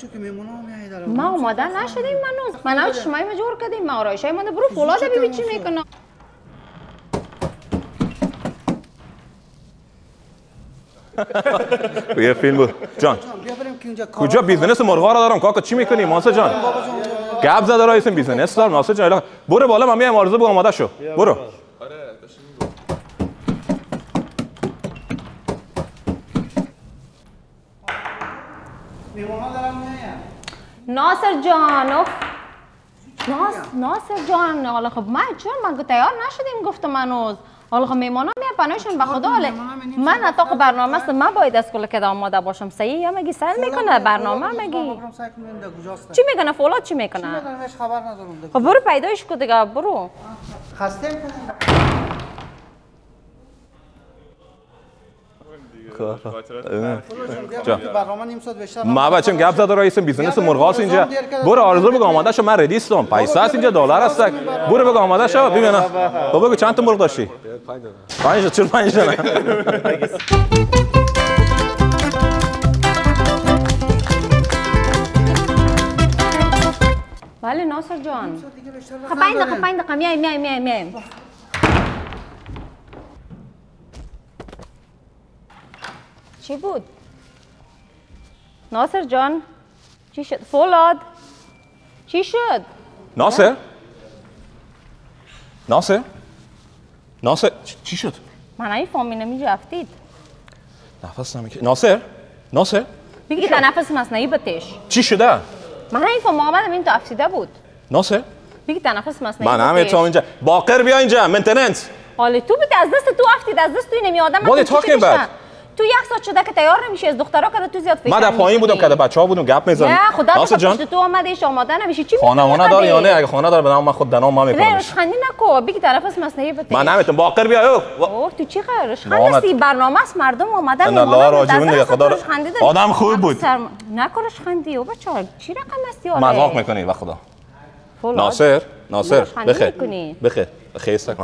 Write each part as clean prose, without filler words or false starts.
چون که مهمونا هم میایید الان ما اومدن نشدیم منوز منم شما مجبور کردیم ما آرایشای مونده برو فولاد ببین چی میکنه بیا فیلم بود جان کجا بیزنس مرغا را دارم کاکا چی میکنی ماسا جان گپ زد راه اسم بیزنس دارم ماسا جان برو بالا من میام آرزو بگم آماده شو برو ناصر جان اوف ناصر جان حالا خب من چون من تیار نشدیم گفتم هنوز حالا خب میمانا میان پناهشون به خدا حاله من اتاق برنامه است من باید از کل کده آماده باشم سعی یا مگی سعی میکنه برنامه مگی چی میکنه فولاد چی میکنه چی میکنه هیچ خبر ندارم خب برو پیدایش کن دیگه برو خسته ما بچم گپ زد رئیس بیزنس مرغاس اینجا برو آرزو بگو آماده شو من ردیستم پیسه است اینجا دلار است برو بگو آماده شو ببینم بابا چند تا مرغ داشتی 5 تا بله ناصر جان خب 5 دقیقه میایم چی بود؟ ناصر جان چی شد؟ فولاد چی شد؟ ناصر ناصر ناصر چی شد؟ من این فامی نمیجو افتید نفس نمیکرد ناصر ناصر بگید تنفس مصنعی بتش چی شده؟ من این فام آمدم این تو افتیده بود ناصر بگید تنفس مصنعی بتش من همه تو اینجا باقر بیا اینجا منتننت حالا تو بده از دست تو افتید از دست توی نمی آدم من تو چی کشتن؟ تو یک ساعت شده که تیار نمیشه از دخترها که تو زیاد فکر من در پایین بودم که در بچه‌ها بودم گپ می‌زدم نه خدا رو پشت تو آمدیش آماده نمیشه چی می‌کنی خانوانه دار یا نه اگه خانه دار بدم من خود دنام ما می‌کنم نه خندی نکو بگی طرف از مصنعی بده من نمیتونم باقر بیا اوه تو چی قرارش خلاصی برنامه است مردم اومدن نه الله راجون دیگه خدا آدم خوب بود نکارش خندی او بچا چی رقم هستی آره مذاق می‌کنی به خدا ناصر بخیر بخیر خیسک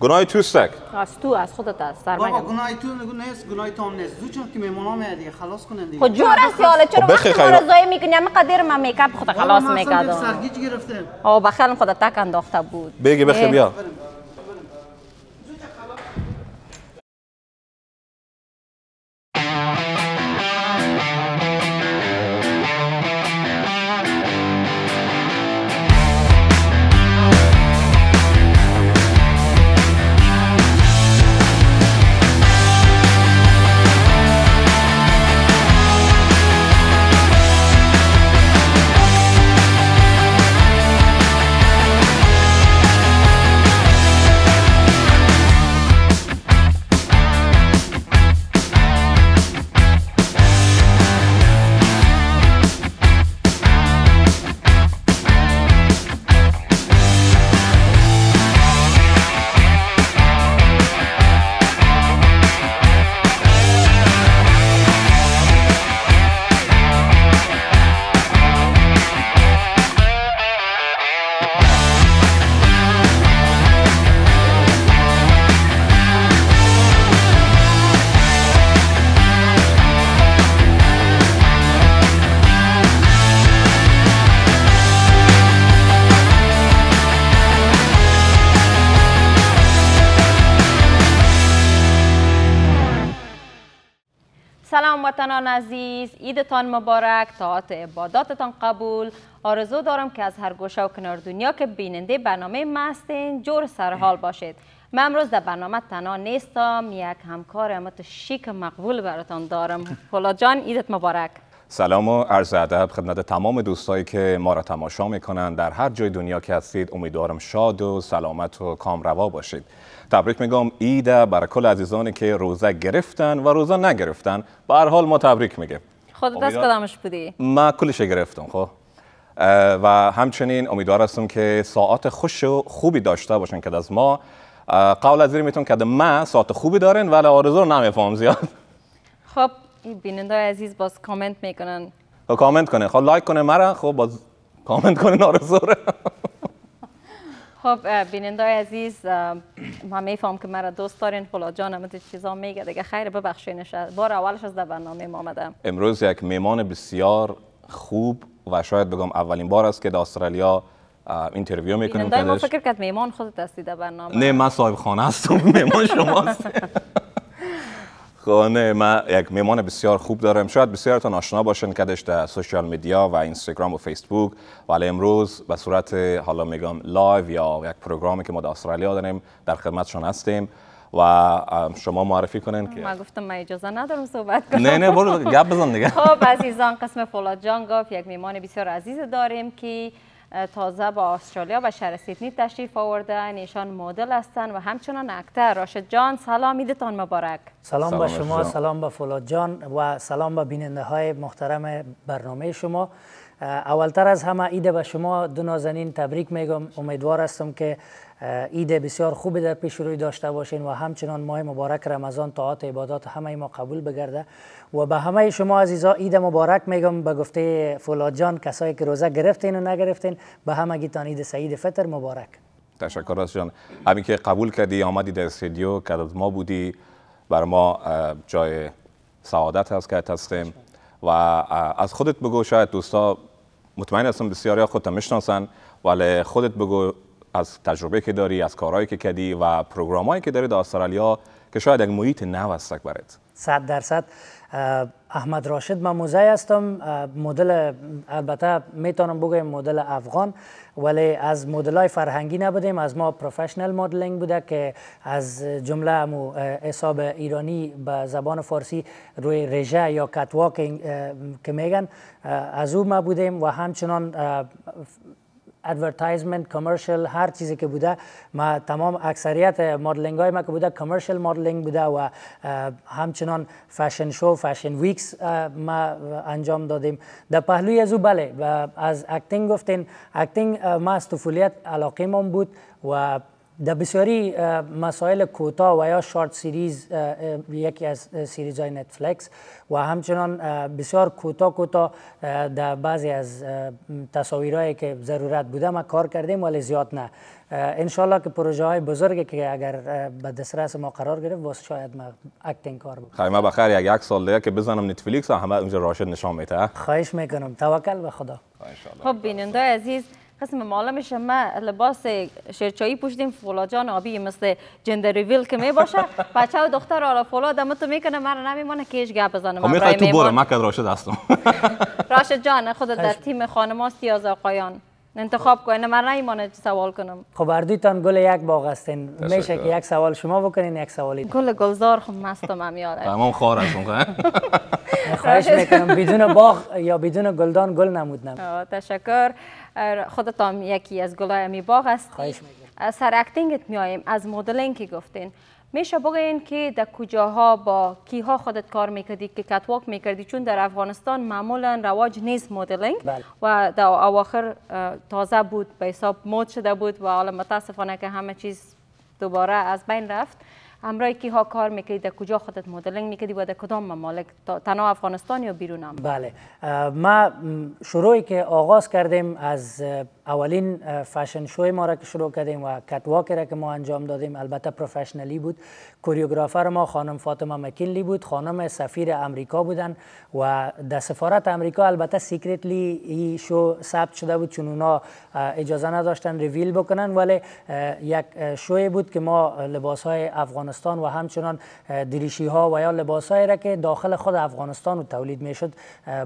گناه توستک از تو از خودت از سرمایه بابا گناه تو نیست گناه تو هم نیست زوجم که مهمونا میاد دیگه خلاص کنن دیگه خب جور است حالا چرا وقت مرضایی میکنی من قدر من میکاپ خود خلاص میکردم سرگیج گرفته آه بخیرم خودت تک انداخته بود بگی بخیر بیا وطنان عزیز عیدتان مبارک طاعت عباداتتان قبول آرزو دارم که از هر گوشه و کنار دنیا که بیننده برنامه ما هستین جور سرحال باشید من امروز در برنامه تنها نیستم یک همکار مت شیک مقبول براتان دارم فولاد جان عیدت مبارک سلام و عرض ادب خدمت تمام دوستایی که ما را تماشا میکنند در هر جای دنیا که هستید امیدوارم شاد و سلامت و کام روا باشید تبریک میگم عید برای کل عزیزانی که روزه گرفتن و روزه نگرفتن به هر حال ما تبریک میگم خودت از کدامش بودی من کلش گرفتم خب و همچنین امیدوار هستم که ساعت خوش و خوبی داشته باشن که از ما قول از زیر میتون که ما ساعت خوبی دارن ولی آرزو نمیفهم زیاد خب این بیننده عزیز باز کامنت میکنن خب کامنت کنه خب لایک کنه مرا خب باز کامنت کنه آرزو رو خب بیننده عزیز ما میفهم که مرا دوست دارین فولاد جان همه چیزا میگه دیگه خیر ببخشینش بار اولش از در برنامه ما آمدم امروز یک مهمان بسیار خوب و شاید بگم اولین بار است که در استرالیا اینترویو میکنیم. ما فکر کرد میمان خودت هستی در برنامه. نه من صاحب خانه هستم، میمان شماست. خانه من یک میمان بسیار خوب دارم. شاید بسیارتان آشنا باشن کدش در سوشال میدیا و اینستاگرام و فیسبوک، ولی امروز به صورت حالا میگم لایو یا یک پروگرامی که ما در استرالیا داریم در خدمتشون هستیم و شما معرفی کنین که من گفتم من اجازه ندارم صحبت کنم. نه برو گپ بزن دیگه. خب عزیزان، قسم فولاد جان گفت یک میمان بسیار عزیز داریم که تازه با استرالیا و شهر سیدنی تشریف آوردن. ایشان مدل هستن و همچنان اکتر. راشد جان سلام میدتان مبارک. سلام به شما، سلام به فولاد جان و سلام به بیننده های محترم برنامه شما. اولتر از همه ایده به شما دو نازنین تبریک میگم. امیدوار هستم که ایده بسیار خوبی در پیش روی داشته باشین و همچنان ماه مبارک رمضان طاعات عبادات همه ما قبول بگرده. و به همه شما عزیزا عید مبارک میگم. به گفته فولاد جان کسایی که روزه گرفتین و نگرفتین به همه گیتان عید سعید فطر مبارک. تشکر از جان. همین که قبول کردی آمدی در استودیو که از ما بودی، بر ما جای سعادت هست که هستیم. و از خودت بگو، شاید دوستا مطمئن هستم بسیاری خودت میشناسن، ولی خودت بگو از تجربه که داری، از کارهایی که کردی و پروگرامایی که داری در استرالیا که شاید یک محیط نو است برات. 100 درصد. احمد راشد ماموزای هستم. مدل البته میتونم بگم مدل افغان، ولی از مدلای فرهنگی نبودیم، از ما پروفشنال مدلینگ بوده که از جمله حساب ایرانی به زبان فارسی روی رژه یا کات واکینگ که میگن از او ما بودیم و همچنان ادورتایزمنت، کامرشل، هر چیزی که بوده، ما تمام اکثریت مدلینگ های ما که بوده کامرشل مدلینگ بوده و همچنان فشن شو، فشن ویکس ما انجام دادیم. در پهلوی از او بله از اکتینگ گفتین. اکتینگ ما از طفولیت علاقه ما بود و در بسیاری مسائل کوتاه و یا شارت سیریز، یکی از سیریز های نتفلیکس و همچنان بسیار کوتاه در بعضی از تصاویرهایی که ضرورت بوده ما کار کردیم، ولی زیاد نه. انشالله که پروژه های بزرگی که اگر به دسترس ما قرار گرفت واسه شاید ما اکتینگ کار بود. خیلی ما بخیر یک سال دیگه که بزنم نتفلیکس همه اونجا راشد نشان میده. خواهش میکنم، توکل به خدا. خب بیننده عزیز، قسم معلمش ما لباس شیرچایی پوشیدیم. فولاد جان آبی مثل جندر ریویل که می باشه بچه و دختر آلا فولاد دمتو میکنه من نمیمونه کیش گپ بزنه. من میخوای تو برو من که راشد هستم. راشد جان خود در تیم خانم هستی یا آقایان انتخاب کن، من نمیمونه سوال کنم. خب هر دوتان گل یک باغ هستین، میشه که یک سوال شما بکنین یک سوالی گل گلزار. خب مستم هم یاد تمام خار هستم. خواهش میکنم بدون باغ یا بدون گلدان گل نمودنم. تشکر. خودت هم یکی از گلای می باغ هستی. از سر اکتینگت میایم، از مدلینگ که گفتین میشه بگین که در کجاها با کیها خودت کار میکردی که کاتواک میکردی؟ چون در افغانستان معمولا رواج نیست مدلینگ و در اواخر تازه بود به حساب مد شده بود و حالا متاسفانه که همه چیز دوباره از بین رفت. امروی کیها کار میکردی، در کجا خودت مدلینگ میکردی و در کدام ممالک، تنها افغانستان یا بیرون هم؟ بله ما شروعی که آغاز کردیم از اولین فشن شوی ما را که شروع کردیم و کاتواکی را که ما انجام دادیم البته پروفشنلی بود. کوریوگرافر ما خانم فاطمه مکینلی بود، خانم سفیر امریکا بودن و در سفارت امریکا البته سیکریتلی این شو ثبت شده بود چون اونا اجازه نداشتن ریویل بکنن، ولی یک شوی بود که ما لباسهای افغانستان و همچنان دریشی ها و یا لباسهایی را که داخل خود افغانستان تولید میشد،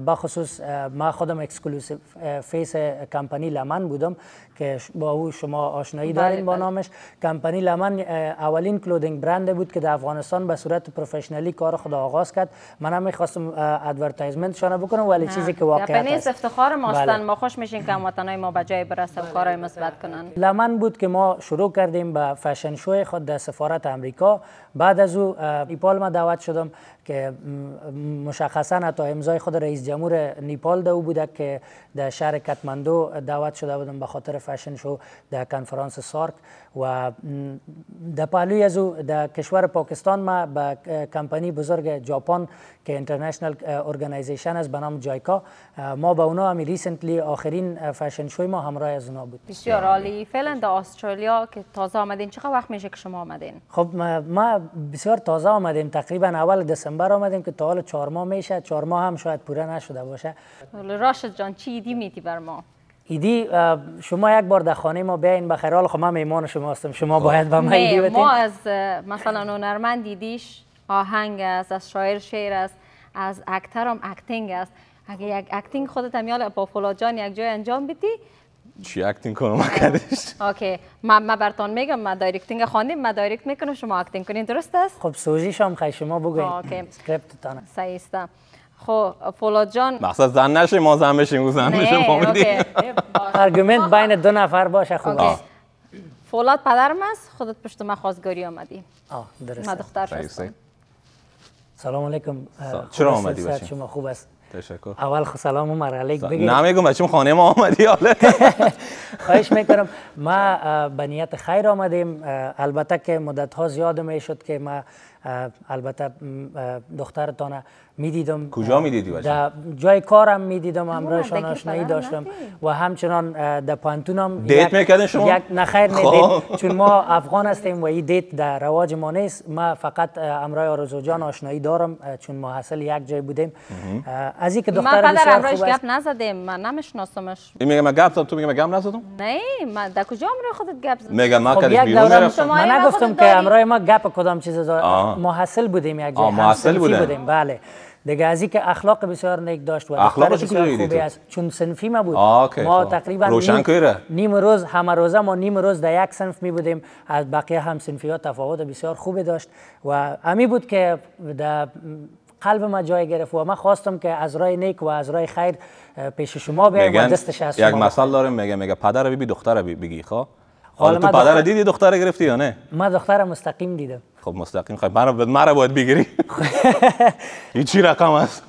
بخصوص ما خودم اکسکلوسیو فیس کمپانی لمن بودم که با او شما آشنایی دارین با نامش. کمپانی لمن اولین کلودینگ برند بود که در افغانستان به صورت پروفشنالی کار خود آغاز کرد. منم می‌خواستم ادورتایزمنت شانه بکنم ولی چیزی که واقعا نیست. افتخار ما هستن، ما خوش میشین که هموطنای ما به جای برسن کارهای مثبت کنن. لمن بود که ما شروع کردیم به فشن شو خود در سفارت امریکا. بعد از او نیپال ما دعوت شدم که مشخصا تا امضای خود رئیس جمهور نیپال دو بوده که در شهر کاتماندو دعوت شده بودم به خاطر فشن شو در کنفرانس سارک و در پهلوی از او در کشور پاکستان ما به کمپانی بزرگ ژاپن که اینترنشنال ارگانایزیشن است به نام جایکا ما با اونا هم ریسنتلی آخرین فشن شوی ما همراه از اونا بود. بسیار عالی. فعلا در استرالیا که تازه آمدین چقدر وقت میشه که شما آمدین؟ خب ما بسیار تازه آمدیم، تقریبا اول دسامبر آمدیم که تا حالا 4 ماه میشه، 4 ماه هم شاید پوره نشده باشه. راشد جان چی ایدی میتی بر ما؟ ایدی شما یک بار در خانه ما بیاین بخیر، حال خب من میمان شما هستم، شما باید به ما ایدی بتین. ما از مثلا هنرمند ایدیش آهنگ است، از شاعر شعر است، از اکتر هم اکتینگ است. اگه یک اکتینگ خودت همیال با فولاد جان یک جای انجام بدی چی اکتینگ کنم کردیش؟ اوکی، ما برتان میگم ما دایرکتینگ خواندیم، ما دایرکت میکنم شما اکتینگ کنین، درست است؟ خب سوژیش هم خیلی شما بگوین. اوکی. اسکریپت تانه. صحیح است. خب فولاد جان مقصد زن نشه ما زن بشیم و زن بشیم اوکی. آرگومنت بین دو نفر باشه خوب است. فولاد پدرم است، خودت پشت ما خواستگاری آمدی. درست. ما دختر هستم. سلام علیکم. چرا آمدی بچه‌ها؟ شما خوب است؟ تشکر. اول سلام عمر علیک بگید. نمیگم بچم خانه ما آمدی حالا. خواهش میکنم. ما به نیت خیر آمدیم. البته که مدت ها زیاد میشد که ما البته دخترتان میدیدم. کجا میدیدی بچم؟ در جای کارم میدیدم، همراهشان آشنایی داشتم و همچنان در پانتونم دیت میکردین شما؟ یک نخیر ندید چون ما افغان هستیم و این دیت در رواج ما نیست. ما فقط همراه آرزو جان آشنایی دارم چون ما حاصل یک جای بودیم. از اینکه دختر بسیار خوب است. گپ نزدیم، من نمیشناسمش. میگم من گپ زدم، تو میگی من گپ نزدم؟ نه، من در کجا همراه خودت گپ زدم؟ میگم من کدیش بیرون رفتم. من نگفتم که همراه ما گپ کدام چیز زدم. ما حاصل بودیم یک جای، حاصل بودیم. بله. دیگه از اینکه اخلاق بسیار نیک داشت و اخلاقش خوب است چون صنفی ما بود. ما تقریبا نیم روز همه روزه ما نیم روز در یک صنف می بودیم، از بقیه هم صنفی ها تفاوت بسیار خوبی داشت و امی بود که در قلب ما جای گرفت و من خواستم که از راه نیک و از راه خیر پیش شما بیایم و دستش از شما. یک مثال دارم میگه پدر بی دختر بگی خب حالا تو پدر دیدی دختر گرفتی یا نه؟ من دختر مستقیم دیدم. خب مستقیم خب مرا باید بگیری. این چی رقم است؟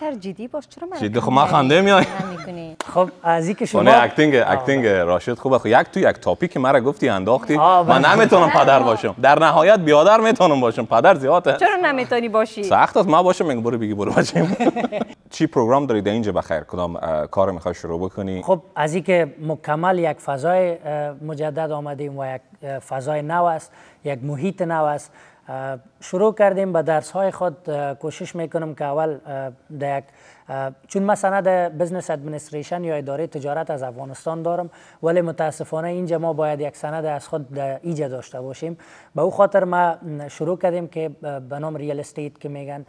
پدر جدی باش چرا من جدی خب من خنده میای نمیکنی. خب از اینکه شما اکتینگ راشد خوبه. خب یک تو یک تاپیک مرا گفتی انداختی من نمیتونم پدر باشم، در نهایت بیادر میتونم باشم، پدر زیاده. چرا نمیتونی باشی؟ سخت است من باشم. میگم برو بگی برو بچم. چی پروگرام دارید اینجا بخیر؟ کدام کار میخوای شروع بکنی؟ خب از اینکه مکمل یک فضای مجدد آمدیم و یک فضای نو است، یک محیط نو است، شروع کردیم به درس های خود. کوشش میکنم که اول در یک چون مثلا در بزنس ادمنستریشن یا اداره تجارت از افغانستان دارم ولی متاسفانه اینجا ما باید یک سند از خود ایجا داشته باشیم. به او خاطر ما شروع کردیم که به نام ریال استیت که میگن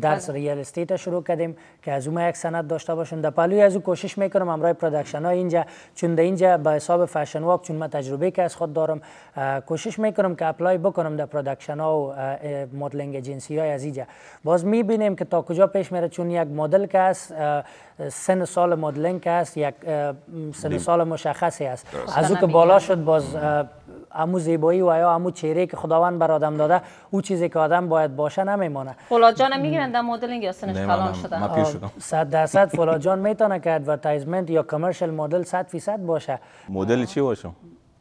درس ریال استیت شروع کردیم که از اون یک سند داشته باشیم. در پلوی از او کوشش میکنم همراه پروداکشن ها اینجا چون در اینجا به حساب فشن واک چون من تجربه که از خود دارم کوشش میکنم که اپلای بکنم در پروداکشن ها و مدلینگ ایجنسی های از اینجا. باز میبینیم که تا کجا پیش میره چون یک مدل که است سن سال مدلینگ که است یک سن سال مشخصی است. از او که بالا شد باز امو زیبایی و یا امو چهره که خداوند بر آدم داده او چیزی که آدم باید باشه نمیمونه. فولاد جان میگیرند در مدلینگ یا سنش کلان شده؟ 100% فولاد جان میتونه که ادورتایزمنت یا کامرشل مدل 100% باشه. مدل چی باشم؟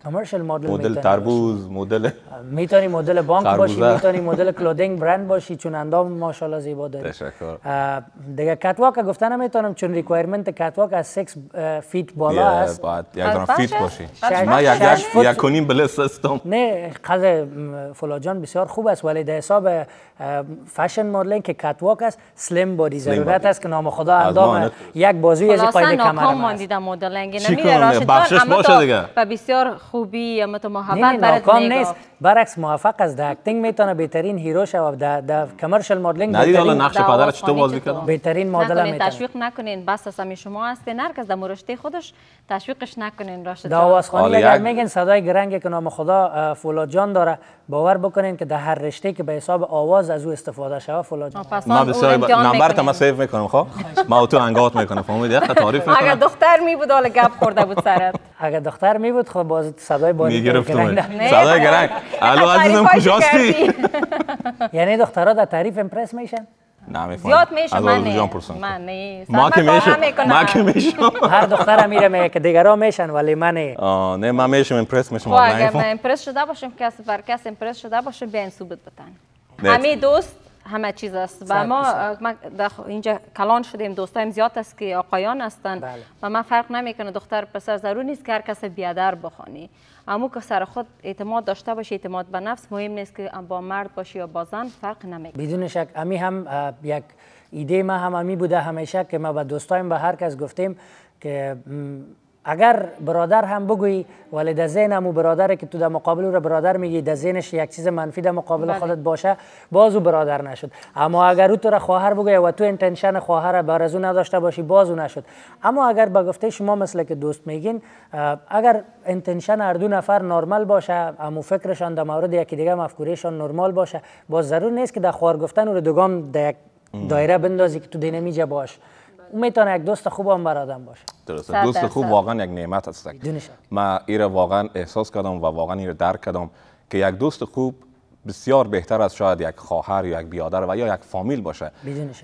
کامرشل مدل مدل تربوز مدل میتونی مدل بانک باشی، میتونی مدل کلودینگ برند باشی چون اندام ماشاءالله زیبا داری. تشکر. دیگه کاتواک گفتن نمیتونم چون ریکوایرمنت کاتواک از 6 فیت بالا است. باید یک دونه فیت باشی. ما یک کنیم بلس هستم. نه قضیه فولاد جان بسیار خوب است ولی در حساب فشن مدلینگ که کاتواک است سلیم بادی ضرورت است که نام خدا اندام یک بازوی از پای کمر ما دیدم مدلینگ نمیره راشد جان اما بسیار خوبی اما تو محبت برات نیست. برعکس موافق است. در اکتینگ میتونه بهترین هیرو شو در کامرشل مدلینگ ندید. حالا نقش پدر چطور بازی کرد بهترین مدل میتونه. تشویق نکنین بس از همین شما هستین هر کس در مرشته خودش تشویقش نکنین راشد جان. آوازخوانی اگر میگن صدای گرنگی که نام خدا فولاد جان داره باور بکنین که در هر رشته که به حساب آواز از او استفاده شوه فولاد جان. ما بسیار نمبر تام سیو میکنم. خب ما تو انگات میکنم فهمیدی تعریف میکنم. اگر دختر می بود حالا گپ خورده بود سرت. اگر دختر می بود خب باز صدای باری گرنگ صدای گرنگ الو عزیزم کجاستی؟ یعنی دخترها در تعریف امپرس میشن؟ زیاد میشه من نه ما که میشم هر دختر میره که دیگرا میشن ولی من نه من میشم امپرس میشم ما نه من امپرس شده باشم که از بر کس امپرس شده باشم بیاین ثبوت بدن همه دوست همه چیز است و ما اینجا کلان شدیم دوستایم زیاد است که آقایان هستند و من فرق نمیکنه دختر پسر ضروری نیست که هر کس بیادر بخوانی اما که سر خود اعتماد داشته باشی اعتماد به نفس مهم نیست که با مرد باشی یا با زن فرق نمیکنه بدون شک امی هم یک ایده ما هم امی بوده همیشه که ما با دوستایم به هر کس گفتیم که اگر برادر هم بگویی ولی در ذهن همو برادره که تو در مقابل او را برادر میگی در ذهنش یک چیز منفی در مقابل خودت باشه باز او برادر نشد اما اگر او تو را خواهر بگویی و تو انتنشن خواهر به آرزو نداشته باشی باز او نشد اما اگر به گفته شما مثل که دوست میگین اگر انتنشن هر دو نفر نرمال باشه اما فکرشان در مورد یکی دیگه مفکورهشان نرمال باشه باز ضرور نیست که در خواهر گفتن او را دوگام در یک دایره بندازی که تو دینامیجه باش میتونه یک دوست خوب هم برادم باشه درسته دوست خوب واقعا یک نعمت است من ایره واقعا احساس کردم و واقعا ایره درک کردم که یک دوست خوب بسیار بهتر از شاید یک خواهر یا یک بیادر و یا یک فامیل باشه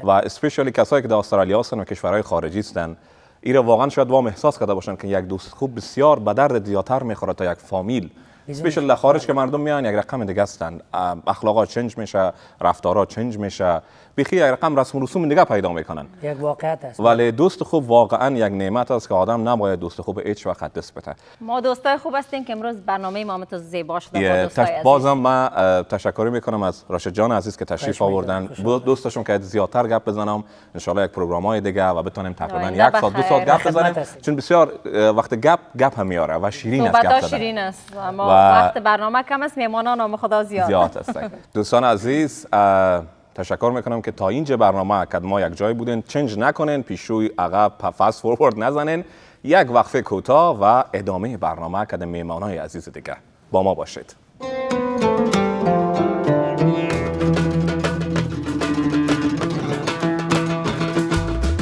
و اسپیشالی کسایی که در استرالیا هستن و کشورهای خارجی هستن ایره واقعا شاید وام احساس کرده باشن که یک دوست خوب بسیار به درد زیاتر میخوره تا یک فامیل اسپیشال خارج که مردم میان یک رقم دیگه هستن اخلاقا چنج میشه رفتارا چنج میشه بخیر یک رقم رسم و رسوم دیگه پیدا میکنن یک واقعیت است ولی دوست خوب واقعا یک نعمت است که آدم نباید دوست خوب هیچ وقت دست بده ما دوستای خوب هستیم که امروز برنامه ما متو زیبا شده با دوستای عزیز بازم من تشکر میکنم از راشد جان عزیز که تشریف آوردن دوستاشون که زیاتر گپ بزنم ان شاء الله یک برنامه‌های دیگه و بتونیم تقریبا یک ساعت دو ساعت گپ بزنیم چون بسیار وقت گپ هم میاره و شیرین است گپ شیرین است وقت برنامه کم است میهمانان نام خدا زیاد است دوستان عزیز تشکر میکنم که تا اینجا برنامه ما یک جای بودین چنج نکنین پیشوی عقب فاست فورورد نزنین یک وقفه کوتاه و ادامه برنامه کد میهمانای عزیز دیگه با ما باشید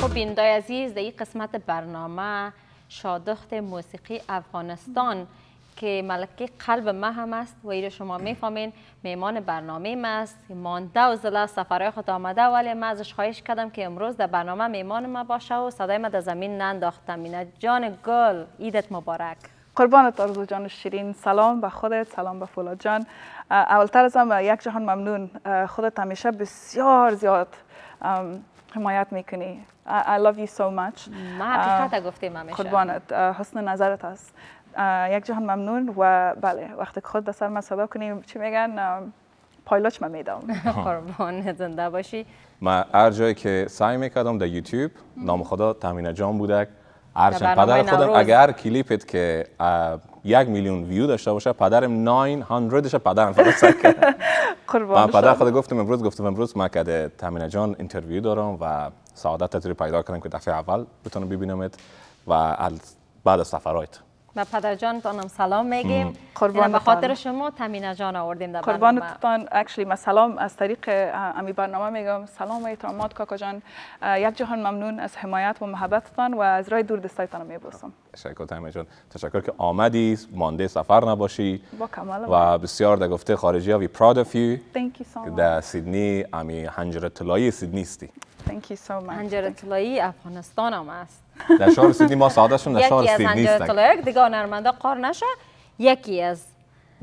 خب بینندای عزیز در این قسمت برنامه شادخت موسیقی افغانستان که ملکه قلب ما هم است و ایره شما میفهمین میمان برنامه ما است مانده و زله سفرهای خود آمده ولی من ازش خواهش کردم که امروز در برنامه میمان ما باشه و صدای ما در زمین ننداخت تامینه جان گل عیدت مبارک قربانت آرزو جان شیرین سلام به خودت سلام به فولاد جان اولتر از هم یک جهان ممنون خودت همیشه بسیار زیاد حمایت میکنی I love you so much ما حقیقت گفتیم همیشه قربانت حسن نظرت است یک جهان ممنون و بله وقتی که خود دستر من صدا کنیم چی میگن پایلوچ من میدم قربان زنده باشی من هر جایی که سعی میکردم در یوتیوب نام خدا تامینه جان بودک هرچند پدر خودم اگر کلیپت که 1 میلیون ویو داشته باشه پدرم 900ش پدرم فرستاد کرد قربان من پدر خود گفتم امروز من که تامینه جان اینترویو دارم و سعادت تجربه پیدا کردم که دفعه اول بتونم ببینمت و بعد از سفرات ما پدر جان تانم سلام میگیم قربان به خاطر شما تامینه جان آوردیم در برنامه قربانتان اکچولی ما سلام از طریق امی برنامه میگم سلام ای تعماد کاکا جان یک جهان ممنون از حمایت و محبتتان و از راه دور دستایتان میبوسم تشکر تامینه جان تشکر که آمدی مانده سفر نباشی با کمال و بسیار در گفته خارجی ها وی پراود اف یو تانک یو سو ماچ در سیدنی امی حنجره طلایی سیدنی هستی تانک یو سو ماچ حنجره طلایی افغانستان هم است در شهر سیدنی ما سعادتشون در شهر سیدنی نیستن یکی از انجرتلا یک دیگه هنرمنده قار نشه یکی از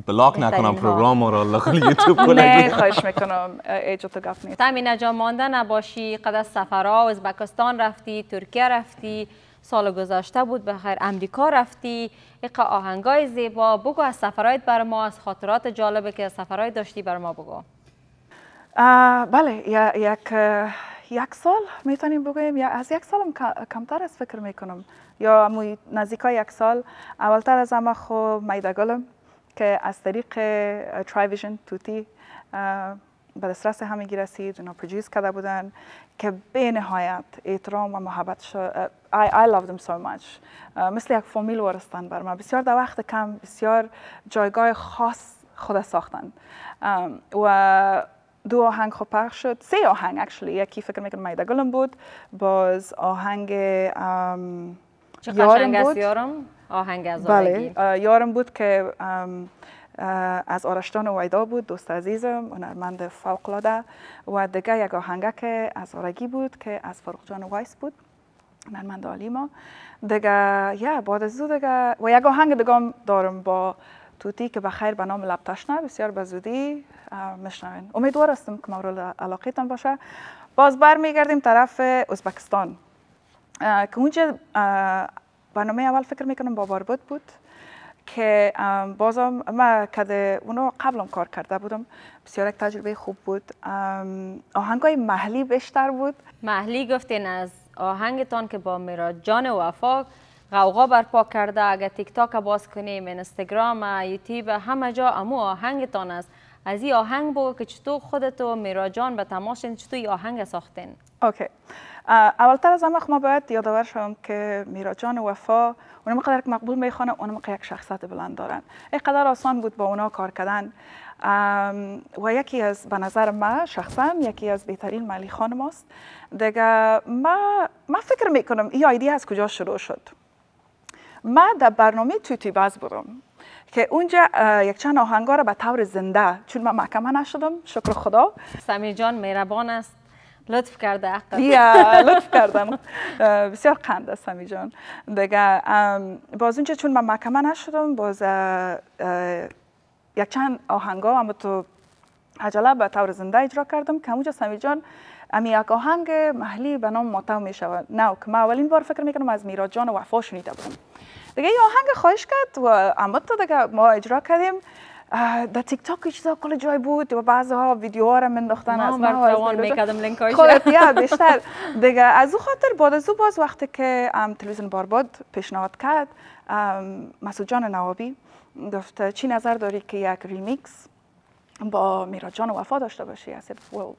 بلاک نکنم پروگرام را داخل یوتیوب کنه خواهش میکنم اجازه گپ نیست تامینه جان مانده نباشی قد سفرها ازبکستان رفتی ترکیه رفتی سال گذشته بود بخیر امریکا رفتی یک آهنگای زیبا بگو از سفرهایت بر ما از خاطرات جالبی که از سفرهایت داشتی بر ما بگو بله یک سال میتونیم بگویم یا از یک سالم کمتر از فکر میکنم یا موی نزدیکای یک سال اولتر از همه خو میدگلم که از طریق تری ویژن توتی به دسترس همگی رسید اونا پروژیس کرده بودن که به نهایت احترام و محبت شد I love them so much مثل یک فامیل ورستن بر ما بسیار در وقت کم بسیار جایگاه خاص خود ساختن و دو آهنگ خو پخش شد سه آهنگ اکچولی یکی فکر میکنم میده گلم بود باز آهنگ یارم بود آهنگ از آهنگی بله یارم بود که از آرشتان ویدا بود، دوست عزیزم، هنرمند فوق‌العاده، و دیگه یک آهنگک از آرگی بود که از فاروق جان وایس بود، هنرمند عالی ما. دیگه یا بعد از او دیگه و یک آهنگ دیگه دارم با توتی که بخیر به نام لبتشنه، بسیار به زودی میشنوین. امیدوار هستم که مورد علاقه‌تان باشه. باز برمیگردیم طرف ازبکستان که اونجا برنامه اول فکر میکنم با باربود بود که بازم من که اونو قبلم کار کرده بودم، بسیار یک تجربه خوب بود. آهنگای محلی بیشتر بود. محلی گفتین از آهنگتان که با میراجان وفا غوغا برپا کرده، اگه تیک تاک باز کنیم، اینستاگرام، یوتیوب، همه جا امو آهنگتان است. از این آهنگ بگو که چطور خودت و میراجان به تماشین، چطور این آهنگ ساختین؟ اوکی. اولتر از همه ما باید یادآور شوم که میراجان وفا اونم قدر که مقبول میخوانه، اونم که یک شخصیت بلند دارن. اینقدر آسان بود با اونا کار کردن. و یکی از به نظر من شخصا یکی از بهترین ملی خانم است. دیگه ما فکر میکنم این ایده از کجا شروع شد. من در برنامه توتی باز بودم که اونجا یک چند آهنگا را به طور زنده، چون من محکمه نشدم شکر خدا. سمیر جان مهربان است، لطف کرده حقا. یا لطف کردن بسیار قند است سمیر جان. دیگه باز اونجا چون من محکمه نشدم، باز یک چند آهنگا هم تو عجله به طور زنده اجرا کردم که اونجا سمیر جان امی یک آهنگ محلی به نام ماتو می شود. نه که من اولین بار فکر میکنم از میراجان وفا شنیده بودم. دیگه یه آهنگ خواهش کرد و امت دیگه ما اجرا کردیم. در تیک تاک چیزا کل جای بود و بعضها ویدیوها را منداختن از ما و از میراجان. خودت یاد بیشتر. دیگه از او خاطر بعد از او باز وقتی که تلویزیون بارباد پیشنهاد کرد، مسعود جان نوابی گفت چی نظر داری که یک ریمیکس با میراجان وفا داشته باشی؟ از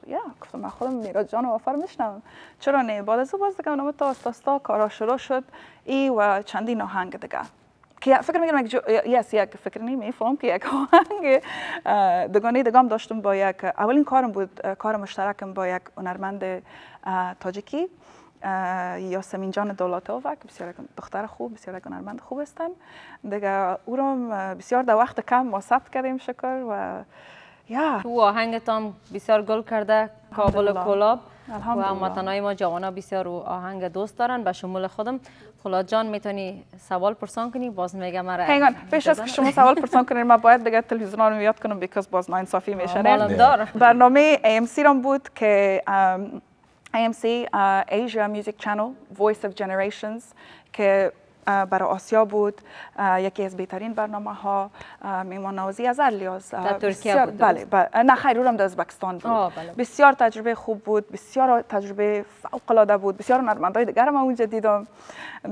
یا گفتم من خودم میراجان وفا رو میشنوم، چرا نه. بعد از او باز دیگه اونم تا استا کارا شروع شد ای و چندین آهنگ دیگه که فکر میکنم یک فکر نمیفهم که یک آهنگ دگانه دیگه هم داشتم با یک اولین کارم بود، کار مشترکم با یک هنرمند تاجیکی یاسمین جان دولاتوفا که بسیار دختر خوب، بسیار هنرمند خوب هستن. دیگه او رو بسیار در وقت کم ما ثبت کردیم شکر و یا تو آهنگتان بسیار گل کرده کابل و کلاب و هموطنای ما جوانا بسیار آهنگ دوست دارن، به شمول خودم. فولاد جان میتونی سوال پرسان کنی؟ باز میگه مرا هنگان پیش از که شما سوال پرسان کنین من باید دیگه تلویزیون رو یاد کنم بیکاز باز ناانصافی میشنه. برنامه AMC رام بود که AMC Asia Music Channel Voice of Generations که برای آسیا بود، یکی از بهترین برنامه‌ها، میهمان نوازی از هر لیاز. در ترکیه بود؟ بله. نه خیر، اونم در ازبکستان بود. بسیار تجربه خوب بود، بسیار تجربه فوق‌العاده بود، بسیار هنرمندای دیگر ما اونجا دیدم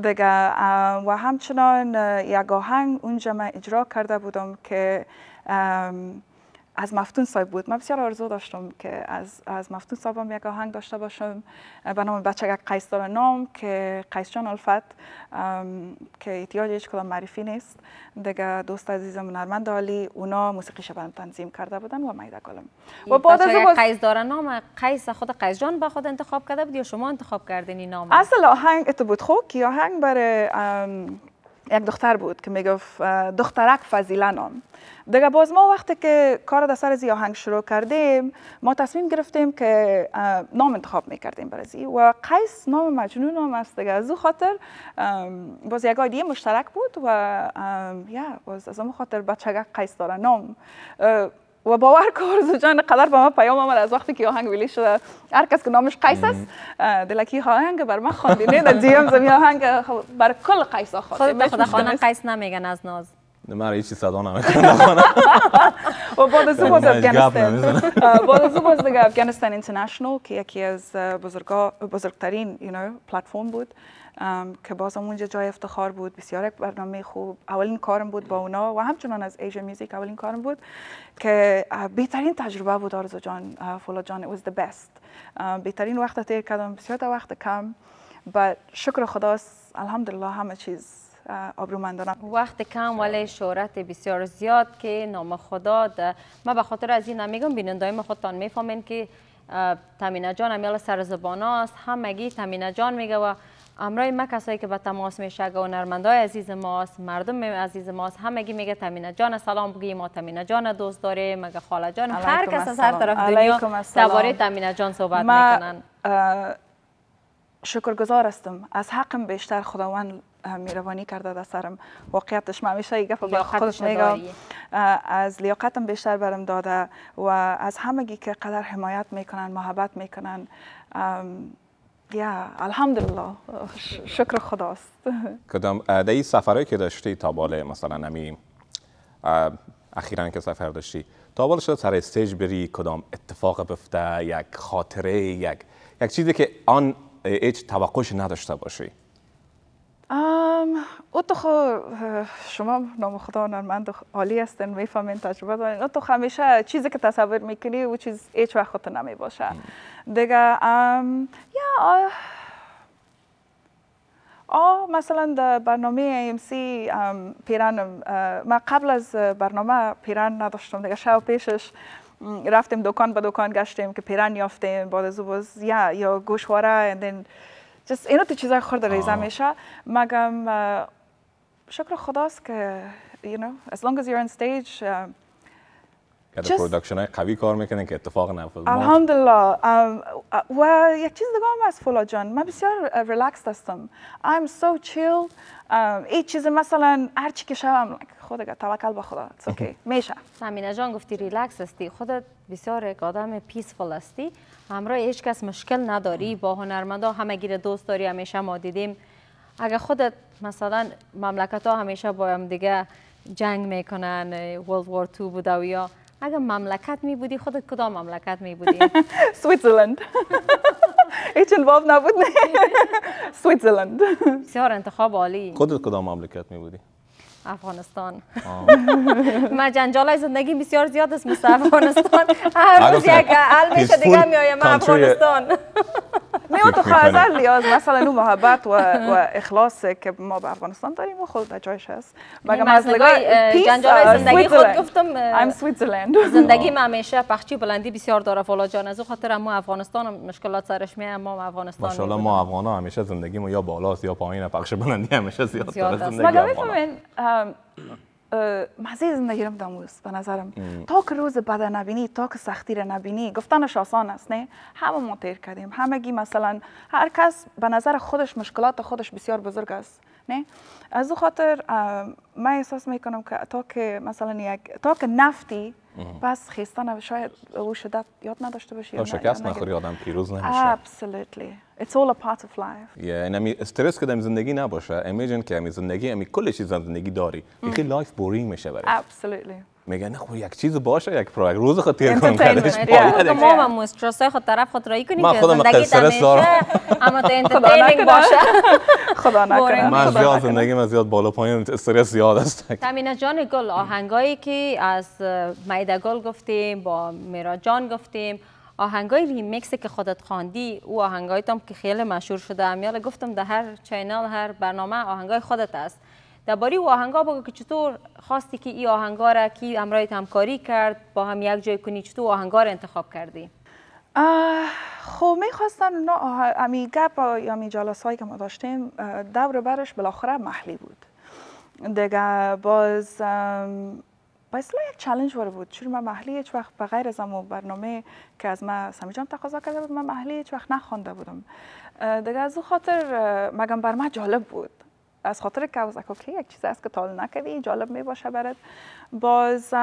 دیگه. و همچنان یک آهنگ اونجا من اجرا کرده بودم که از مفتون صاحب بود. من بسیار آرزو داشتم که از مفتون صاحبم یک آهنگ داشته باشم به نام بچگک قیس داره نام که قیس جان الفت که احتیاج هیچ کدام معرفی نیست دیگه. دوست عزیزم هنرمند عالی اونا موسیقیش برام تنظیم کرده بودن و من گالم و بعد از بچگک قیس داره نام قیس خود قیس جان به خود انتخاب کرده بود یا شما انتخاب کردین این نام؟ اصل آهنگ ات بود خو که آهنگ برای یک دختر بود که میگفت دخترک فضیله نام. دیگه باز ما وقتی که کار در سر زی آهنگ شروع کردیم ما تصمیم گرفتیم که نام انتخاب میکردیم برای زی و قیس نام مجنون نام است دیگه. از او خاطر باز یک ایده مشترک بود و یا باز از اون خاطر بچگک قیس داره نام. و باور کار جان قدر به ما پیام آمد از وقتی که آهنگ ویلی شده هر کس که نامش قیس است دلکی آهنگ بر من خواندینه در دیام زمین آهنگ بر کل قیس ها خواندینه. خود خانه قیس نمیگن از ناز نمره هیچی صدا نمیکنه. و بعد از اون افغانستان، بعد از اون دیگه افغانستان اینترنشنال که یکی از بزرگترین پلتفرم بود که باز اونجا جای افتخار بود، بسیار یک برنامه خوب. اولین کارم بود با اونا و همچنان از ایژا میوزیک اولین کارم بود که بهترین تجربه بود. آرزو جان، فولاد جان، it was the best. بهترین وقت تیر کردم، بسیار تا وقت کم، but شکر خداست الحمدلله همه چیز آبرومندانه. وقت کم ولی شهرت بسیار زیاد که نام خدا ما به خاطر از این نمیگم، بینندای ما خودتان میفهمین که تامینه جان امیال سر زبان است، همگی تامینه جان میگه و امرای ما کسایی که به تماس میشه هنرمندای عزیز ماست، مردم عزیز ماست، همگی میگه تامینه جان سلام بگی، ما تامینه جان دوست داره، مگه خاله جان، هر کس از هر طرف دنیا درباره تامینه جان صحبت میکنن. شکرگزار هستم، از حقم بیشتر خداوند میروانی کرده در سرم. واقعیتش من همیشه گپ با خودش میگم از لیاقتم بیشتر برم داده و از همگی که قدر حمایت میکنن، محبت میکنن، یا الحمدلله شکر خداست. کدام در این سفرهایی که داشتی تا بالا، مثلا همین اخیرا که سفر داشتی تا بالا شده سر استیج بری، کدام اتفاق بفته، یک خاطره، یک چیزی که آن هیچ توقعش نداشته باشی؟ اتخو شما نام خدا هنرمند عالی هستن، میفهمین، تجربه دارین. اتخ همیشه چیزی که تصور میکنی و چیز هیچ وقت خود نمی باشه دیگه. یا مثلا در برنامه AMC پیرانم، من قبل از برنامه پیران نداشتم دیگه. شب پیشش رفتیم دکان به دکان گشتیم که پیران یافتیم، بعد از باز یا گوشواره جس اینو تو چیزای خورده ریزه میشه. مگم شکر خداست که as long as you're on stage که پروداکشن های قوی کار میکنن که اتفاق نفوذ. الحمدلله. و یک چیز دیگه هم از فولاد جان، من بسیار ریلکس هستم. I'm so chill. این چیز مثلا هر چی که شوم خودت توکل به خدا اوکی میشه. تامینه جان گفتی ریلکس هستی، خودت بسیار آدم پیسفول هستی، همراه هیچ کس مشکل نداری، با هنرمندا همگی رو دوست داری. همیشه ما دیدیم اگه خودت مثلا مملکت ها همیشه با هم دیگه جنگ میکنن، World War II بوده، و یا اگه مملکت می بودی خودت کدام مملکت می بودی؟ سوئیزرلند. هیچ انواب نبود، نه سوئیزرلند. بسیار انتخاب عالی. خودت کدام مملکت می بودی؟ افغانستان. ما جنجالای زندگی بسیار زیاد است مثل افغانستان، هر روز یک علمش دیگه می آیم افغانستان. نه تو خازن لیاز مثلا اون محبت و اخلاص که ما به افغانستان داریم و خود جایش هست. مگه از لگای جنجالای زندگی خود گفتم سوئیزرلند. زندگی ما همیشه پخچی بلندی بسیار داره فولاد جان، از خاطر ما افغانستان مشکلات سرش میاد. ما افغانستان ماشاءالله ما افغانا همیشه زندگیمون یا بالاست یا پایینه، پخش بلندی همیشه زیاد داره زندگی ما. مزه زندگی رم داموز به نظرم تا که روز بعد نبینی، تا که سختی را نبینی، گفتنش آسان است نه؟ همه ما تیر کردیم، همگی مثلا هر کس به نظر خودش مشکلات خودش بسیار بزرگ است نه؟ از او خاطر من احساس میکنم که تا که مثلا تا که نفتی بس خیستن شاید او شدت یاد نداشته باشی یا شکست نخوری، آدم پیروز نمیشه. Absolutely. It's all a part of life. یعنی استرس که در زندگی نباشه، امیجن که زندگی کل چیز زندگی داری، یکی لایف بورینگ میشه برای. Absolutely. میگه نه خو یک چیز باشه، یک پروژه روز خود تیر کنم کردش. ما هم استرس خود طرف خود رایی کنیم که زندگی داره. اما تو انترتینینگ باشه. خدا نکنه. من زیاد زندگی من زیاد بالا پایین استرس زیاد است. تامینه جان گل، آهنگایی که از مایده گل گفتیم، با میراجان گفتیم، آهنگای ریمیکسی که خودت خواندی، او آهنگایی هم که خیلی مشهور شده امیال، گفتم در هر چینل هر برنامه آهنگای خودت است. درباره او آهنگا بگو که چطور خواستی که این آهنگا را کی امرایت همکاری کرد با هم یک جای کنی، چطور آهنگا را انتخاب کردی؟ خب میخواستم امی گپ یا امی جلسه هایی که ما داشتیم دور برش بالاخره محلی بود دیگه. باز بایسلا یک چالش وار بود، چون من محلی هیچ وقت به غیر از اون برنامه که از من سامی جان تقاضا کرده بود من محلی هیچ وقت نخوانده بودم دیگه. از او خاطر مگم بر من جالب بود، از خاطر کوزک اوکی یک چیز است که تال نکردی جالب می باشه برات. باز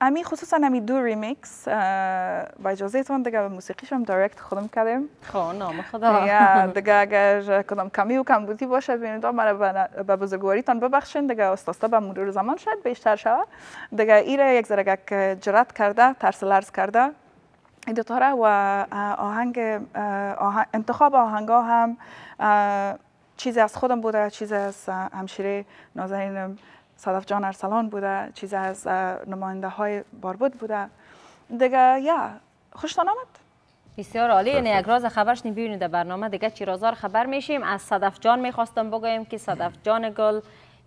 امی خصوصا امی دو ریمیکس با اجازهتون دیگه به موسیقیش هم دایرکت خودم کردم. خب نام خدا یا دیگه اگر کدام کمی و کمبودی باشه ببینید مرا به بزرگواریتان ببخشین دیگه، استاستا به مرور زمان شاید بیشتر شود دیگه. ایره یک ذره جرات کرده، ترس لرز کرده ایدوتاره. و انتخاب آهنگا هم چیزی از خودم بوده، چیزی از همشیره نازنینم صدف جان ارسلان بوده، چیزی از نماینده های باربود بوده دیگه. یا خوشتان آمد. بسیار عالی. یعنی یک راز خبرش نمیبینید در برنامه دیگه، چی رازار خبر میشیم. از صدف جان میخواستم بگویم که صدف جان گل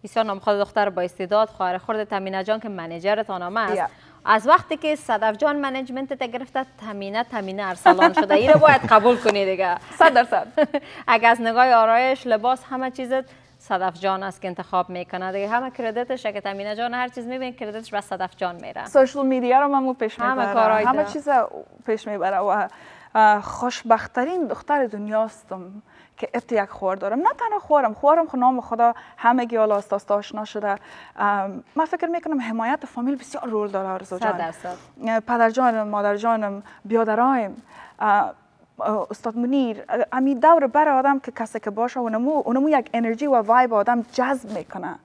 بسیار نامخواه دختر با استعداد، خواهر خورد تامینه جان که منیجرتان هم است. از وقتی که صدف جان منیجمنت تا گرفته تامینه ارسلان شده. اینو باید قبول کنی دیگه 100%. اگه از نگاه آرایش لباس همه چیزت صدف جان است که انتخاب میکنه دیگه. همه کردیتش اگه تامینه جان هر چیز میبینید کردیتش به صدف جان میره. سوشل میدیا رو منو پیش میبره، همه چیز پیش میبره و خوشبخترین دختر دنیاستم که ات یک خور دارم. نه تنها خوارم نام خدا همگی حالا استاستا آشنا شده. من فکر میکنم حمایت فامیل بسیار رول داره آرزو جان. پدر جانم، مادر جانم، بیادرایم، استاد منیر، امی دور بر آدم که کسی که باشه اونمو یک انرژی و وایب آدم جذب میکنه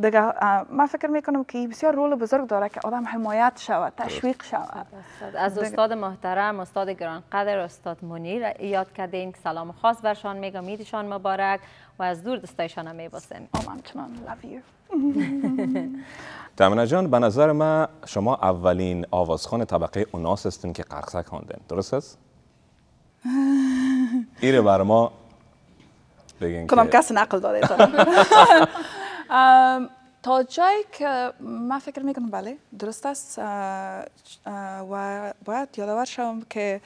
دیگه. من فکر میکنم که بسیار رول بزرگ داره که آدم حمایت شود، تشویق شود. از استاد محترم، استاد گرانقدر، استاد منیر یاد کردین که سلام خاص برشان میگم، ایدشان مبارک و از دور دستایشان هم میباسیم. همچنان love you. تامینه جان، به نظر من شما اولین آوازخوان طبقه اوناس هستین که قرقسه خواندین، درست است؟ ایره بر ما بگین کنم کسی نقل داده تا جایی که من فکر میکنم بله درست است. و باید یادآور شوم که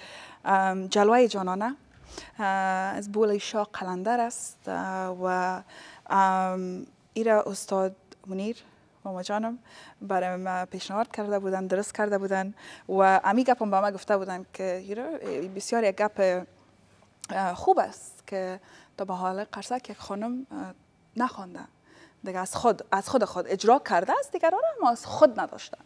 جلوه جانانه از بوله شاق قلندر است و ایره استاد منیر ماما جانم برای ما پیشنهاد کرده بودن، درست کرده بودن و امی گپم با ما گفته بودن که بسیار یک گپ خوب است که تا به حال قرصک یک خانم نخوانده دیگه، از خود اجرا کرده است، دیگران ما از خود نداشتن.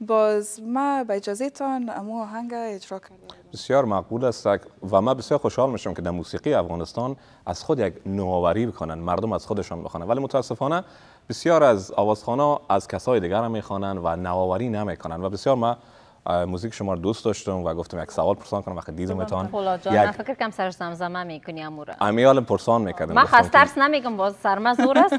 باز ما به اجازه تان امو آهنگ اجرا کردیم. بسیار معقول است و من بسیار خوشحال میشم که در موسیقی افغانستان از خود یک نوآوری بکنن، مردم از خودشان بخوانن، ولی متاسفانه بسیار از آوازخوان‌ها از کسای دیگر هم میخوانن و نوآوری نمیکنن. و بسیار ما موزیک شما رو دوست داشتم و گفتم یک سوال پرسان کنم وقتی دیدمتان. من فکر کنم سر زمزمه میکنی امورا. امیال پرسان میکردم. من خاص ترس نمیگم، باز سرما زور است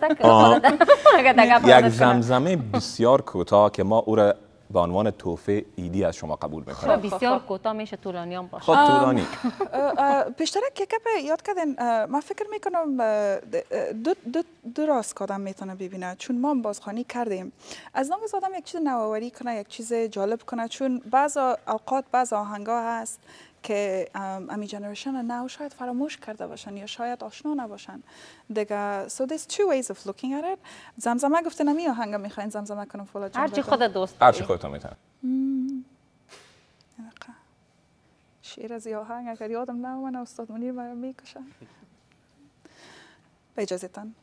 که یک زمزمه بسیار کوتاه که ما او را به عنوان تحفه ایدی از شما قبول میکنیم. بسیار کوتاه میشه، طولانی هم باشه. خب طولانی. بیشتر که یاد کردین، من فکر میکنم دو راست آدم میتونه ببینه، چون ما بازخوانی کردیم. از ناموز آدم یک چیز نوآوری کنه، یک چیز جالب کنه، چون بعض اوقات بعض آهنگا هست که امی جنریشن نو شاید فراموش کرده باشن یا شاید آشنا نباشن دیگه. So there's two ways of looking at it. زمزمه گفتن امی آهنگا میخواین زمزمه کنم فولاد جان. هرچی خود دوست داری. هرچی خودت میتونی. شعر از آهنگ اگر یادم نمونه استاد منیر برام میکشن. به اجازهتان.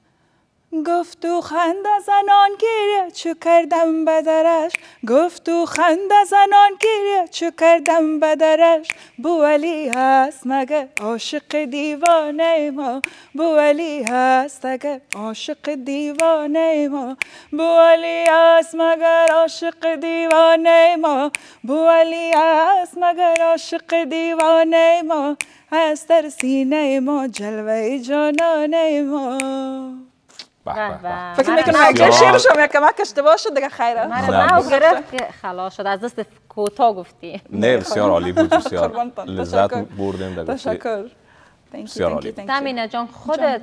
گفت و خنده زنان گریه چو کردم به درش، گفت و خنده زنان گریه چو کردم به درش، بوالی هست مگه عاشق دیوانه ما، بوالی هست مگه عاشق دیوانه ما، بوالی هست مگه عاشق دیوانه ما، بوالی هست مگه عاشق دیوانه ما، از در سینه ما جلوه جانانه ما. فکر میکنم اگر شعرش هم یکم اشتباه شد دیگه خیره. من گرفت که خلاص شد، از دست کوتاه گفتی. نه بسیار عالی بود، بسیار لذت بردیم دیگه. تشکر. بسیار عالی. تامینه جان، خودت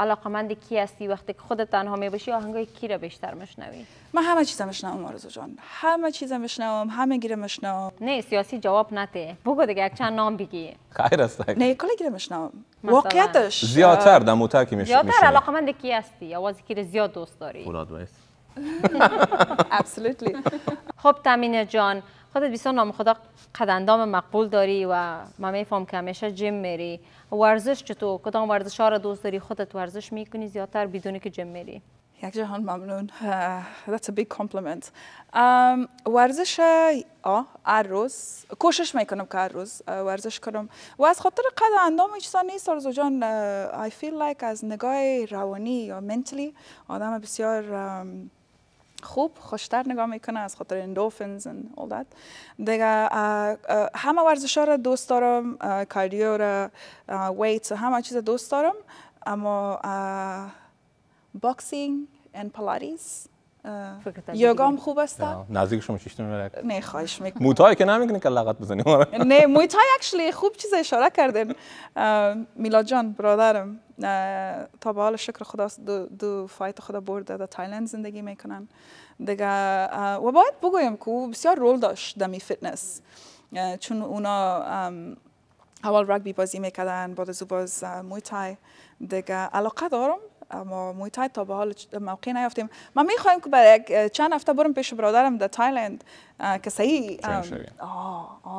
علاقمند کی هستی؟ وقتی که خودت تنها میباشی آهنگای کی را بیشتر میشنوی؟ من همه چیزا میشنوم آرزو جان، همه چیزا میشنوم، همه گیره میشنوم. نه سیاسی جواب نده، بگو دیگه یک چند نام بگی. خیر است. نه کلا گیره میشنوم. واقعیتش زیادتر دموتر کی میشنوی؟ زیادتر علاقمند کی هستی؟ آوازی که زیاد دوست داری؟ فولاد ویس. ابسولوتلی. خب تامینه جان، خودت بسیار نام خدا قدندام مقبول داری و من میفهم که همیشه جیم میری. ورزش چطور؟ کدام ورزش ها را دوست داری؟ خودت ورزش میکنی زیادتر بدون که جیم میری؟ یک جهان ممنون. That's a big compliment. ورزش هر روز کوشش میکنم که هر روز ورزش کنم و از خاطر قد اندام هیچ چیزا نیست آرزو جان. I feel like از نگاه روانی یا منتلی آدم بسیار خوب خوشتر نگاه میکنه از خاطر اندورفینز and all that دیگه. همه ورزش ها را دوست دارم، کاردیو را، ویت، همه چیز دوست دارم، اما باکسینگ and Pilates یوگا هم خوب است. نزدیک شما چیشتون ملک؟ نه خواهش میکنم. موتای که نمیکنی که لغت بزنی. نه موتای اکشلی خوب چیز اشاره کردن. میلاد جان برادرم تا به حال شکر خدا دو فایت خدا برده در تایلند زندگی میکنن دیگه. و باید بگویم که بسیار رول داشت دمی فیتنس، چون اونا اول راگبی بازی میکردن بعد از او باز موتای دیگه. علاقه دارم اما مویتای تا به حال موقعی نیافتیم. من میخوایم که برای چند هفته برم پیش برادرم در تایلند که صحیح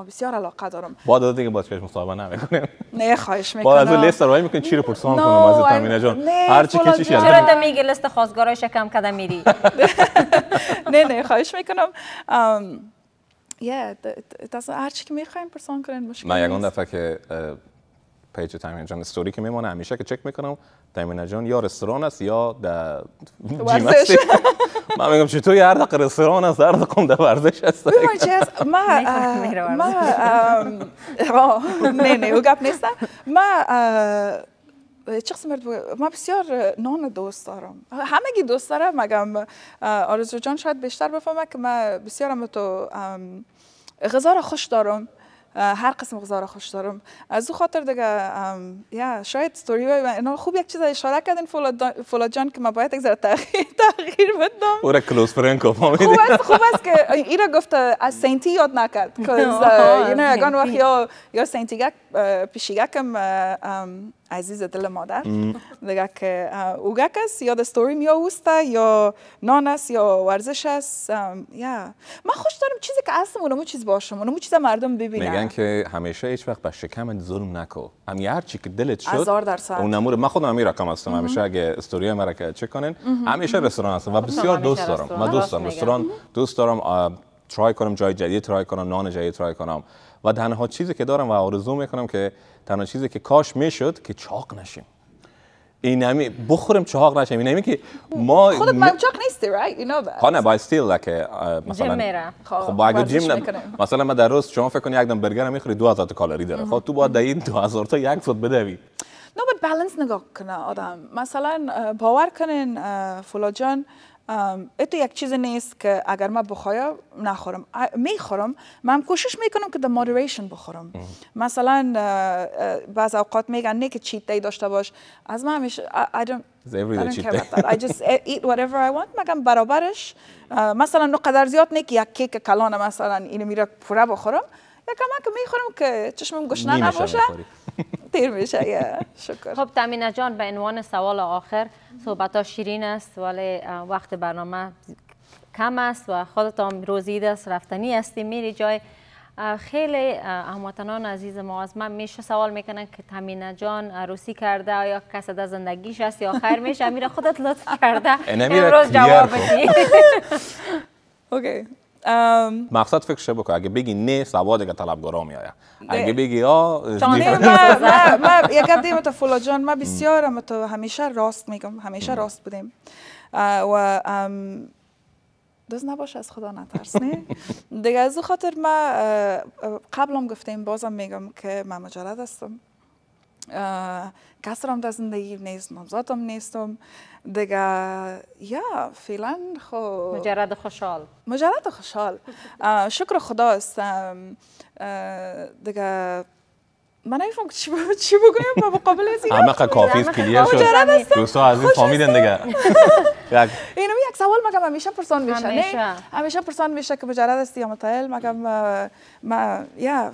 بسیار علاقه دارم. بعد از دیگه باز پیش مصاحبه نمیکنیم. نه خواهش میکنم. بعد از اون لیست روی میکنیم چی رو پرسان کنیم از تامینه جان. هر چی که چی شد. چرا تا میگی لیست خواستگارایش کم کدام میری؟ نه خواهش میکنم. یه تا هر چی که میخوایم پرسان کنیم مشکل نیست. من یکون دفعه که پیج تامینه جان استوری که میمونه همیشه که چک میکنم تامینه جان یا رستوران است یا در جیم است. من میگم چطور هر دقیقه رستوران است هر دقیقه در ورزش است. نه او گپ نیست. من بسیار نان دوست دارم، همگی دوست دارم. مگم آرزو جان شاید بیشتر بفهمه که من بسیارم تو غذا را خوش دارم، هر قسم غذا را خوش دارم. از او خاطر دیگه یا شاید استوری اینا خوب یک چیز اشاره کردین فولاد جان که من باید یک ذره تغییر بدم. اورا کلوز فرند کو فهمیدین. خوب است که ایرا گفته از سنتی یاد نکرد که اینا یگان وقت یا سنتیگک پیشیگکم عزیز دل مادر دیگه که اوگک است یا استوری می اوسته یا نان است یا ورزش است. یا من خوش دارم چیزی که هستم اونم چیز باشم اونم چیز مردم ببینن. میگن که همیشه هیچ وقت به شکمت ظلم نکو، همین هر چی که دلت شد 1000%. اونم من خودم همین رقم هستم، همیشه اگه استوری مرا که چک کنین همیشه رستوران هستم و بسیار دوست دارم. من دوست دارم رستوران، دوست دارم ترای کنم جای جدید، ترای کنم نان جدید، ترای کنم. و تنها چیزی که دارم و آرزو میکنم که تنها چیزی که کاش میشد که چاق نشیم. این نمی بخوریم چاق نشیم. این نمی که ما خودت من چاق نیستی right you know that. خانه با استیل که مثلا خب با اگه جیم مثلا ما در روز شما فکر کنید یک دم برگر میخوری 2000 کالری داره. خب تو باید این 2000 تا یک صد بدوی. نه باید بالانس نگاه کنه آدم. مثلا باور کنین فولاد جان ایت یک چیز نیست که اگر من بخوایم نخورم، میخورم. من کوشش میکنم که در مودریشن بخورم. مثلا بعض اوقات میگن نه که چیت دی داشته باش. از من همیشه I don't care about that. I just eat whatever I want. مگم برابرش مثلا نقدر زیاد نه که یک کیک کلانه مثلا اینو میره پوره بخورم. یکم که میخورم که چشمم گشنه نباشه. تیر میشه. یا شکر. خب تامینه جان به عنوان سوال آخر، صحبت‌ها شیرین است ولی وقت برنامه کم است و خودت هم روزیده است، رفتنی هستی، میری جای. خیلی هموطنان عزیز ما از من میشه سوال میکنن که تامینه جان عروسی کرده آیا کسی در زندگیش است یا خیر میشه؟ میره خودت لطف کرده امروز جواب بدی. اوکی مقصد فکر شد بکن. اگه بگی نه سواد که طلبگارا میآید، اگه بگی آه من یک گپ دیم تو فولاد جان. من بسیارم تو همیشه راست میگم، همیشه راست بودیم و دوست نباشه از خدا نترس. نه دیگه از اون خاطر من قبلم گفتیم بازم میگم که من مجرد هستم، کس رام در زندگی نیست، نامزادم نیستم دیگه. یا فعلا خو مجرد خوشحال، مجرد خوشحال. شکر خداست دیگه. من نمیفهم چی بگویم با مقابل از این همه کافی است کلیر شد. دوستا از این فهمیدن دیگه. اینو یک سوال مگم همیشه پرسان میشه، نه همیشه پرسان میشه که مجرد هستی یا متأهل. مگم ما یا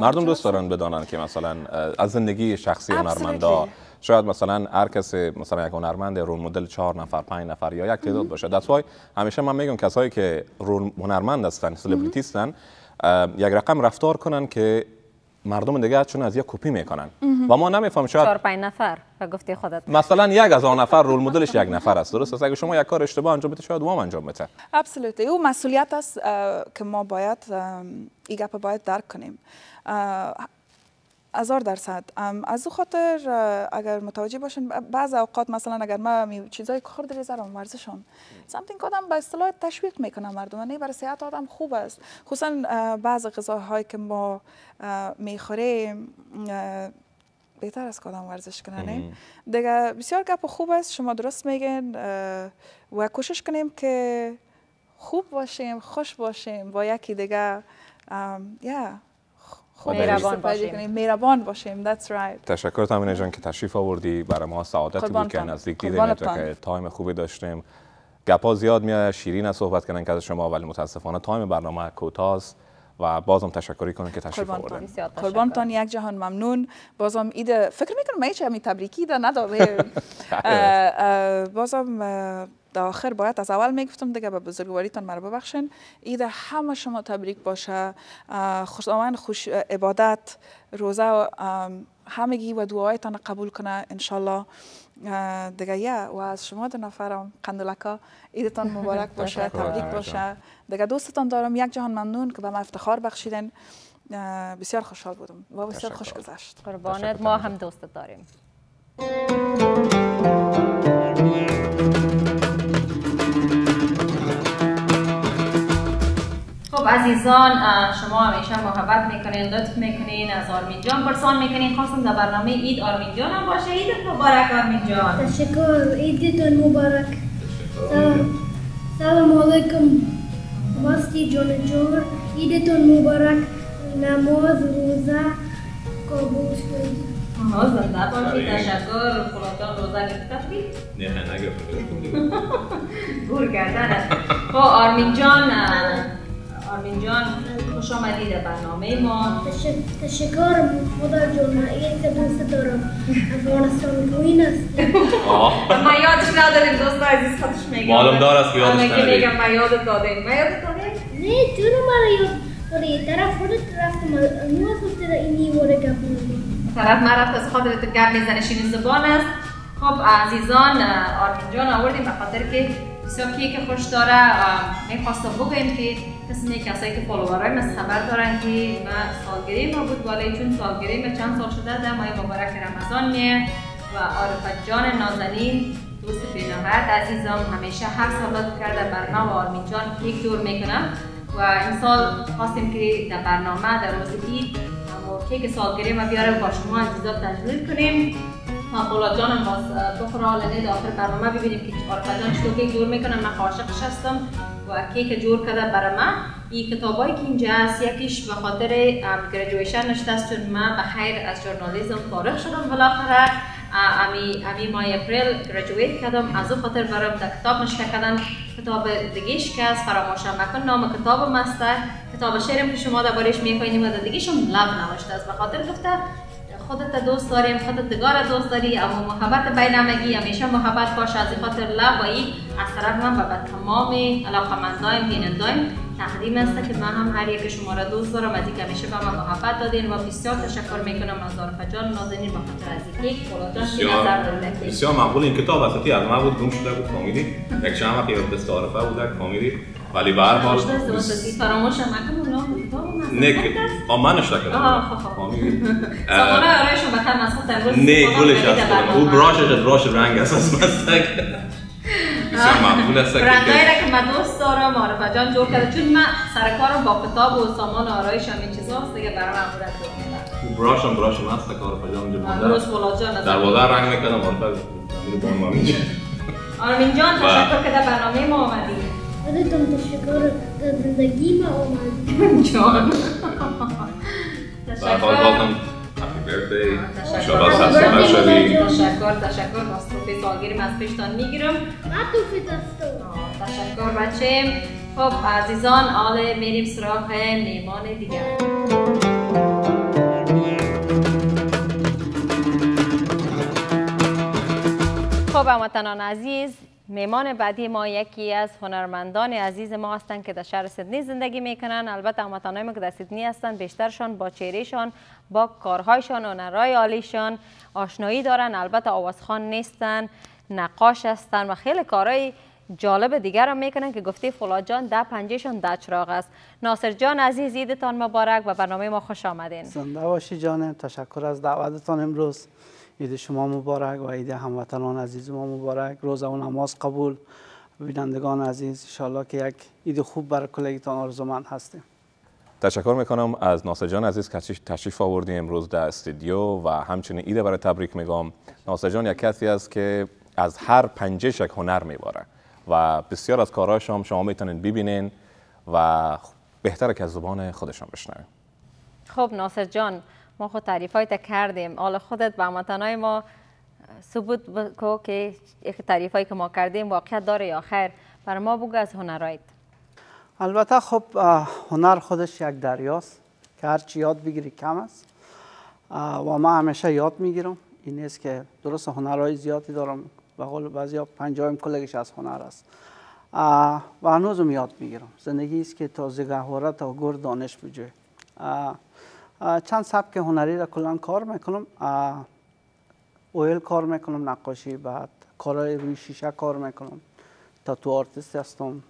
مردم دوست دارن بدانن که مثلا از زندگی شخصی هنرمندا شاید مثلا هر کسی مثلا یک هنرمند رول مدل 4 نفر 5 نفر یا یک تعداد باشه. دست وای همیشه من میگم کسایی که رول هنرمند هستن، سلبریتی هستن، یک رقم رفتار کنن که مردم دیگه چون از یک کپی میکنن و ما نمیفهمیم. شاید 4-5 نفر و گفتی خودت مثلا یک از آن نفر رول مدلش 1 نفر است، درست است. اگه شما یک کار اشتباه انجام بده شاید دوام انجام بده. ابسولوتلی او مسئولیت است که ما باید این گپ باید درک کنیم 1000%. از او خاطر اگر متوجه باشین بعض اوقات مثلا اگر من چیزای خورد ریزارم ورزشم سمتین کدام به اصطلاح تشویق میکنم مردم. نه برای صحت آدم خوب است، خصوصا بعض غذاهایی که ما میخوریم بهتر از کدام ورزش کنن. دیگه بسیار گپ خوب است، شما درست میگین و کوشش کنیم که خوب باشیم، خوش باشیم، با یکی دیگه مهربان باشیم. مهربان باشیم. That's right. تشکر تامینه جان که تشریف آوردی، برای ما سعادت بود که نزدیک دیدیم که تایم خوبی داشتیم. گپا زیاد میاد، شیرین از صحبت کردن که از شما، ولی متاسفانه تایم برنامه کوتاست و بازم تشکری کنم که تشریف آوردین. قربانتان، یک جهان ممنون. بازم ایده فکر میکنم هیچ همین تبریکی ده نداره. بازم در آخر باید از اول میگفتم دیگه، به بزرگواریتان مرا ببخشین. ایده همه شما تبریک باشه، خداوند خوش عبادت روزه و همگی و دعایتان قبول کنه انشالله. دیگه و از شما دو نفرم قندلکا ایدتان مبارک باشه، تبریک باشه. دیگه دوستتان دارم، یک جهان ممنون که به ما افتخار بخشیدین. بسیار خوشحال بودم و بسیار خوش گذشت. قربانت، ما هم دوستت داریم. خب عزیزان، شما همیشه محبت میکنین، لطف میکنین، از آرمین جان پرسان میکنین، خواستم در برنامه اید آرمین جان هم باشه. عیدت مبارک آرمین جان. تشکر، عیدتون مبارک. سلام علیکم واستی جان جور، عیدتون مبارک. نماز روزه قبول شد. آها، زنده باشی. تشکر. خلاصان روزه گرفتید؟ نه نگرفتم. گور کردن است. خب آرمین جان، آرمین جان خوش آمدید به برنامه ما. تشکر. خدا جون، عید دوست دارم. افغانستان کوین است. ما یادش نداریم دوست عزیز، خودش میگه. معلوم دار است که یادش نداریم. من میگم ما یادت دادیم. ما یادت دادیم؟ نه تو ما یاد دادی. طرف خودت رفتم. نوازت در اینی وره گفتم. طرف من رفت از خاطر گپ میزنشین زبان است. خب عزیزان، آرمین جان آوردیم به خاطر که بسیار کیک خوش داره. میخواستم بگویم که قسمی کسایی که فالوورای ما خبر دارن که ما سالگیری ما بود، ولی چون سالگیری ما چند سال شده در ماه مبارک رمضان میه و عارفت جان نازنین دوست بینهایت عزیزم همیشه هر سال لطف کرده برنامه آرمین جان کیک دور میکنم و این سال خواستیم که در برنامه در روز عید که سالگیری ما بیاریم با شما عزیزا تجلیل کنیم. ما فولاد جان هم باز بخوره لنه در آخر برنامه ببینیم که عارفه جان چطور کیک جور میکنم. من عاشقش هستم و کیک جور کرده برای من. این کتابایی که اینجا هست، یکیش به خاطر گریجویشن نشته است، چون من به خیر از ژورنالیزم فارغ شدم بالاخره. امی مای اپریل گریجویت کردم، از اون خاطر برام در کتاب نشته کردن. کتاب دیگه‌اش که از فراموش مکن نام کتابم است. کتاب شعرم که شما دربارش می‌خواین و دیگه‌شم لب نوشته است. به خاطر گفته خودت دوست داریم، خودت دیگار دوست داری، اما محبت بینمگی همیشه محبت باشه. از خاطر لب و از طرف من به تمام علاقه‌مندان بینندگان تقدیم است که من هم هر یک شما را دوست دارم. از اینکه همیشه به من محبت دادین و بسیار تشکر میکنم از عارفه جان نازنین به خاطر از یک فولادان که نظر دادید. بسیار مقبول این کتاب اساتی از ما بود، گم شده بود فامیلی. یک چند وقت یاد دست عارفه بود فامیلی، ولی به هر حال فراموش نکنم اون نک امانش نکردم. فامیلی. سامان آرایشون به هم مسخ امروز. نه گلش است. او براش رنگ اساس مستک. رنگایی را که من دوست دارم عارفه جان جور کرده، چون من سرکارم با کتاب و سامان آرایش هم این چیزا هست دیگه، برای من عبورت دور میدن. براشم هست که عارفه جان جور بنده روز فولاد جان در واقع رنگ میکنم عارفه میرون مامین جان. آرمین جان تشکر که در برنامه ما آمدی. خودتون تشکر در زندگی ما آمدی جان. تشکر. Happy birthday. شباز سلامت شوی. تشکر. باستوفی سالگیرم از پیشتان میگیرم. باستوفی دستو. تشکر بچه‌م. خب عزیزان، حالا میریم سراغ مهمان دیگر. خب هموطنان عزیز، مهمان بعدی ما یکی از هنرمندان عزیز ما هستند که در شهر سیدنی زندگی میکنن. البته هموطنان ما که در سیدنی هستند بیشترشان با چهرهشان، با کارهایشان، هنرهای عالیشان آشنایی دارن. البته آوازخوان نیستن، نقاش هستن و خیلی کارهای جالب دیگر هم میکنن که گفته فولاد جان در پنجهشان در چراغ است. ناصر جان عزیز، عیدتان مبارک و برنامه ما خوش آمدین. زنده باشی جانم، تشکر از دعوتتان امروز. عید شما مبارک و عید هموطنان عزیز ما مبارک. روزه و نماز قبول. بینندگان عزیز، انشالله که یک عید خوب برای کلیتان آرزومند هستیم. تشکر میکنم از ناصر جان عزیز که تشریف آوردی امروز در استودیو و همچنین ایده برای تبریک میگم. ناصر جان یک کسی است که از هر پنجش یک هنر میباره و بسیار از کاراش هم شما میتونید ببینین و بهتره که از زبان خودشان بشنویم. خب ناصر جان، ما خود تعریفایت کردیم، حالا خودت به هموطنای ما ثبوت بکو که تعریفایی که ما کردیم واقعیت داره یا خیر. بر ما بگو از هنرایت. البته خب هنر خودش یک دریاست که هرچی یاد بگیری کم است و ما همیشه یاد میگیرم. این نیست که درست هنرهای زیادی دارم و قول بعضیا 50 کلگش از هنر است و هنوزم یاد میگیرم. زندگی است که تازه‌گاهوره تا گر دانش بجوی. چند سبک هنری را کلا کار میکنم. اویل کار میکنم، نقاشی، بعد کارهای روی شیشه کار میکنم، تاتو آرتیست هستم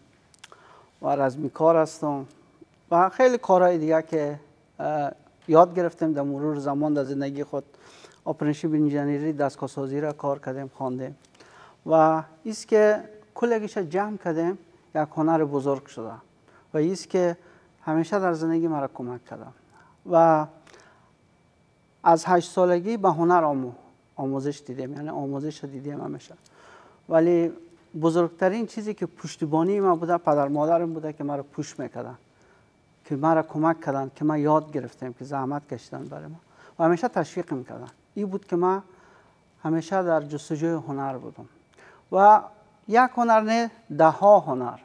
و رزمی کار هستم و خیلی کارهای دیگه که یاد گرفتیم در مرور زمان در زندگی خود. آپرنشیب انجینری دستگاه‌سازی را کار کردیم، خواندیم و ایست که کلگیش جمع کردیم یک هنر بزرگ شده و ایست که همیشه در زندگی مرا کمک کرده و از 8 سالگی به هنر آموزش دیدیم، یعنی آموزش دیدیم همیشه. ولی بزرگترین چیزی که پشتیبانی من بوده پدر مادرم بوده که مرا پوش میکردن، که مرا کمک کردن، که من یاد گرفتم، که زحمت کشیدن برای ما و همیشه تشویق میکردن. این بود که من همیشه در جستجوی هنر بودم و یک هنر نه، ده ها هنر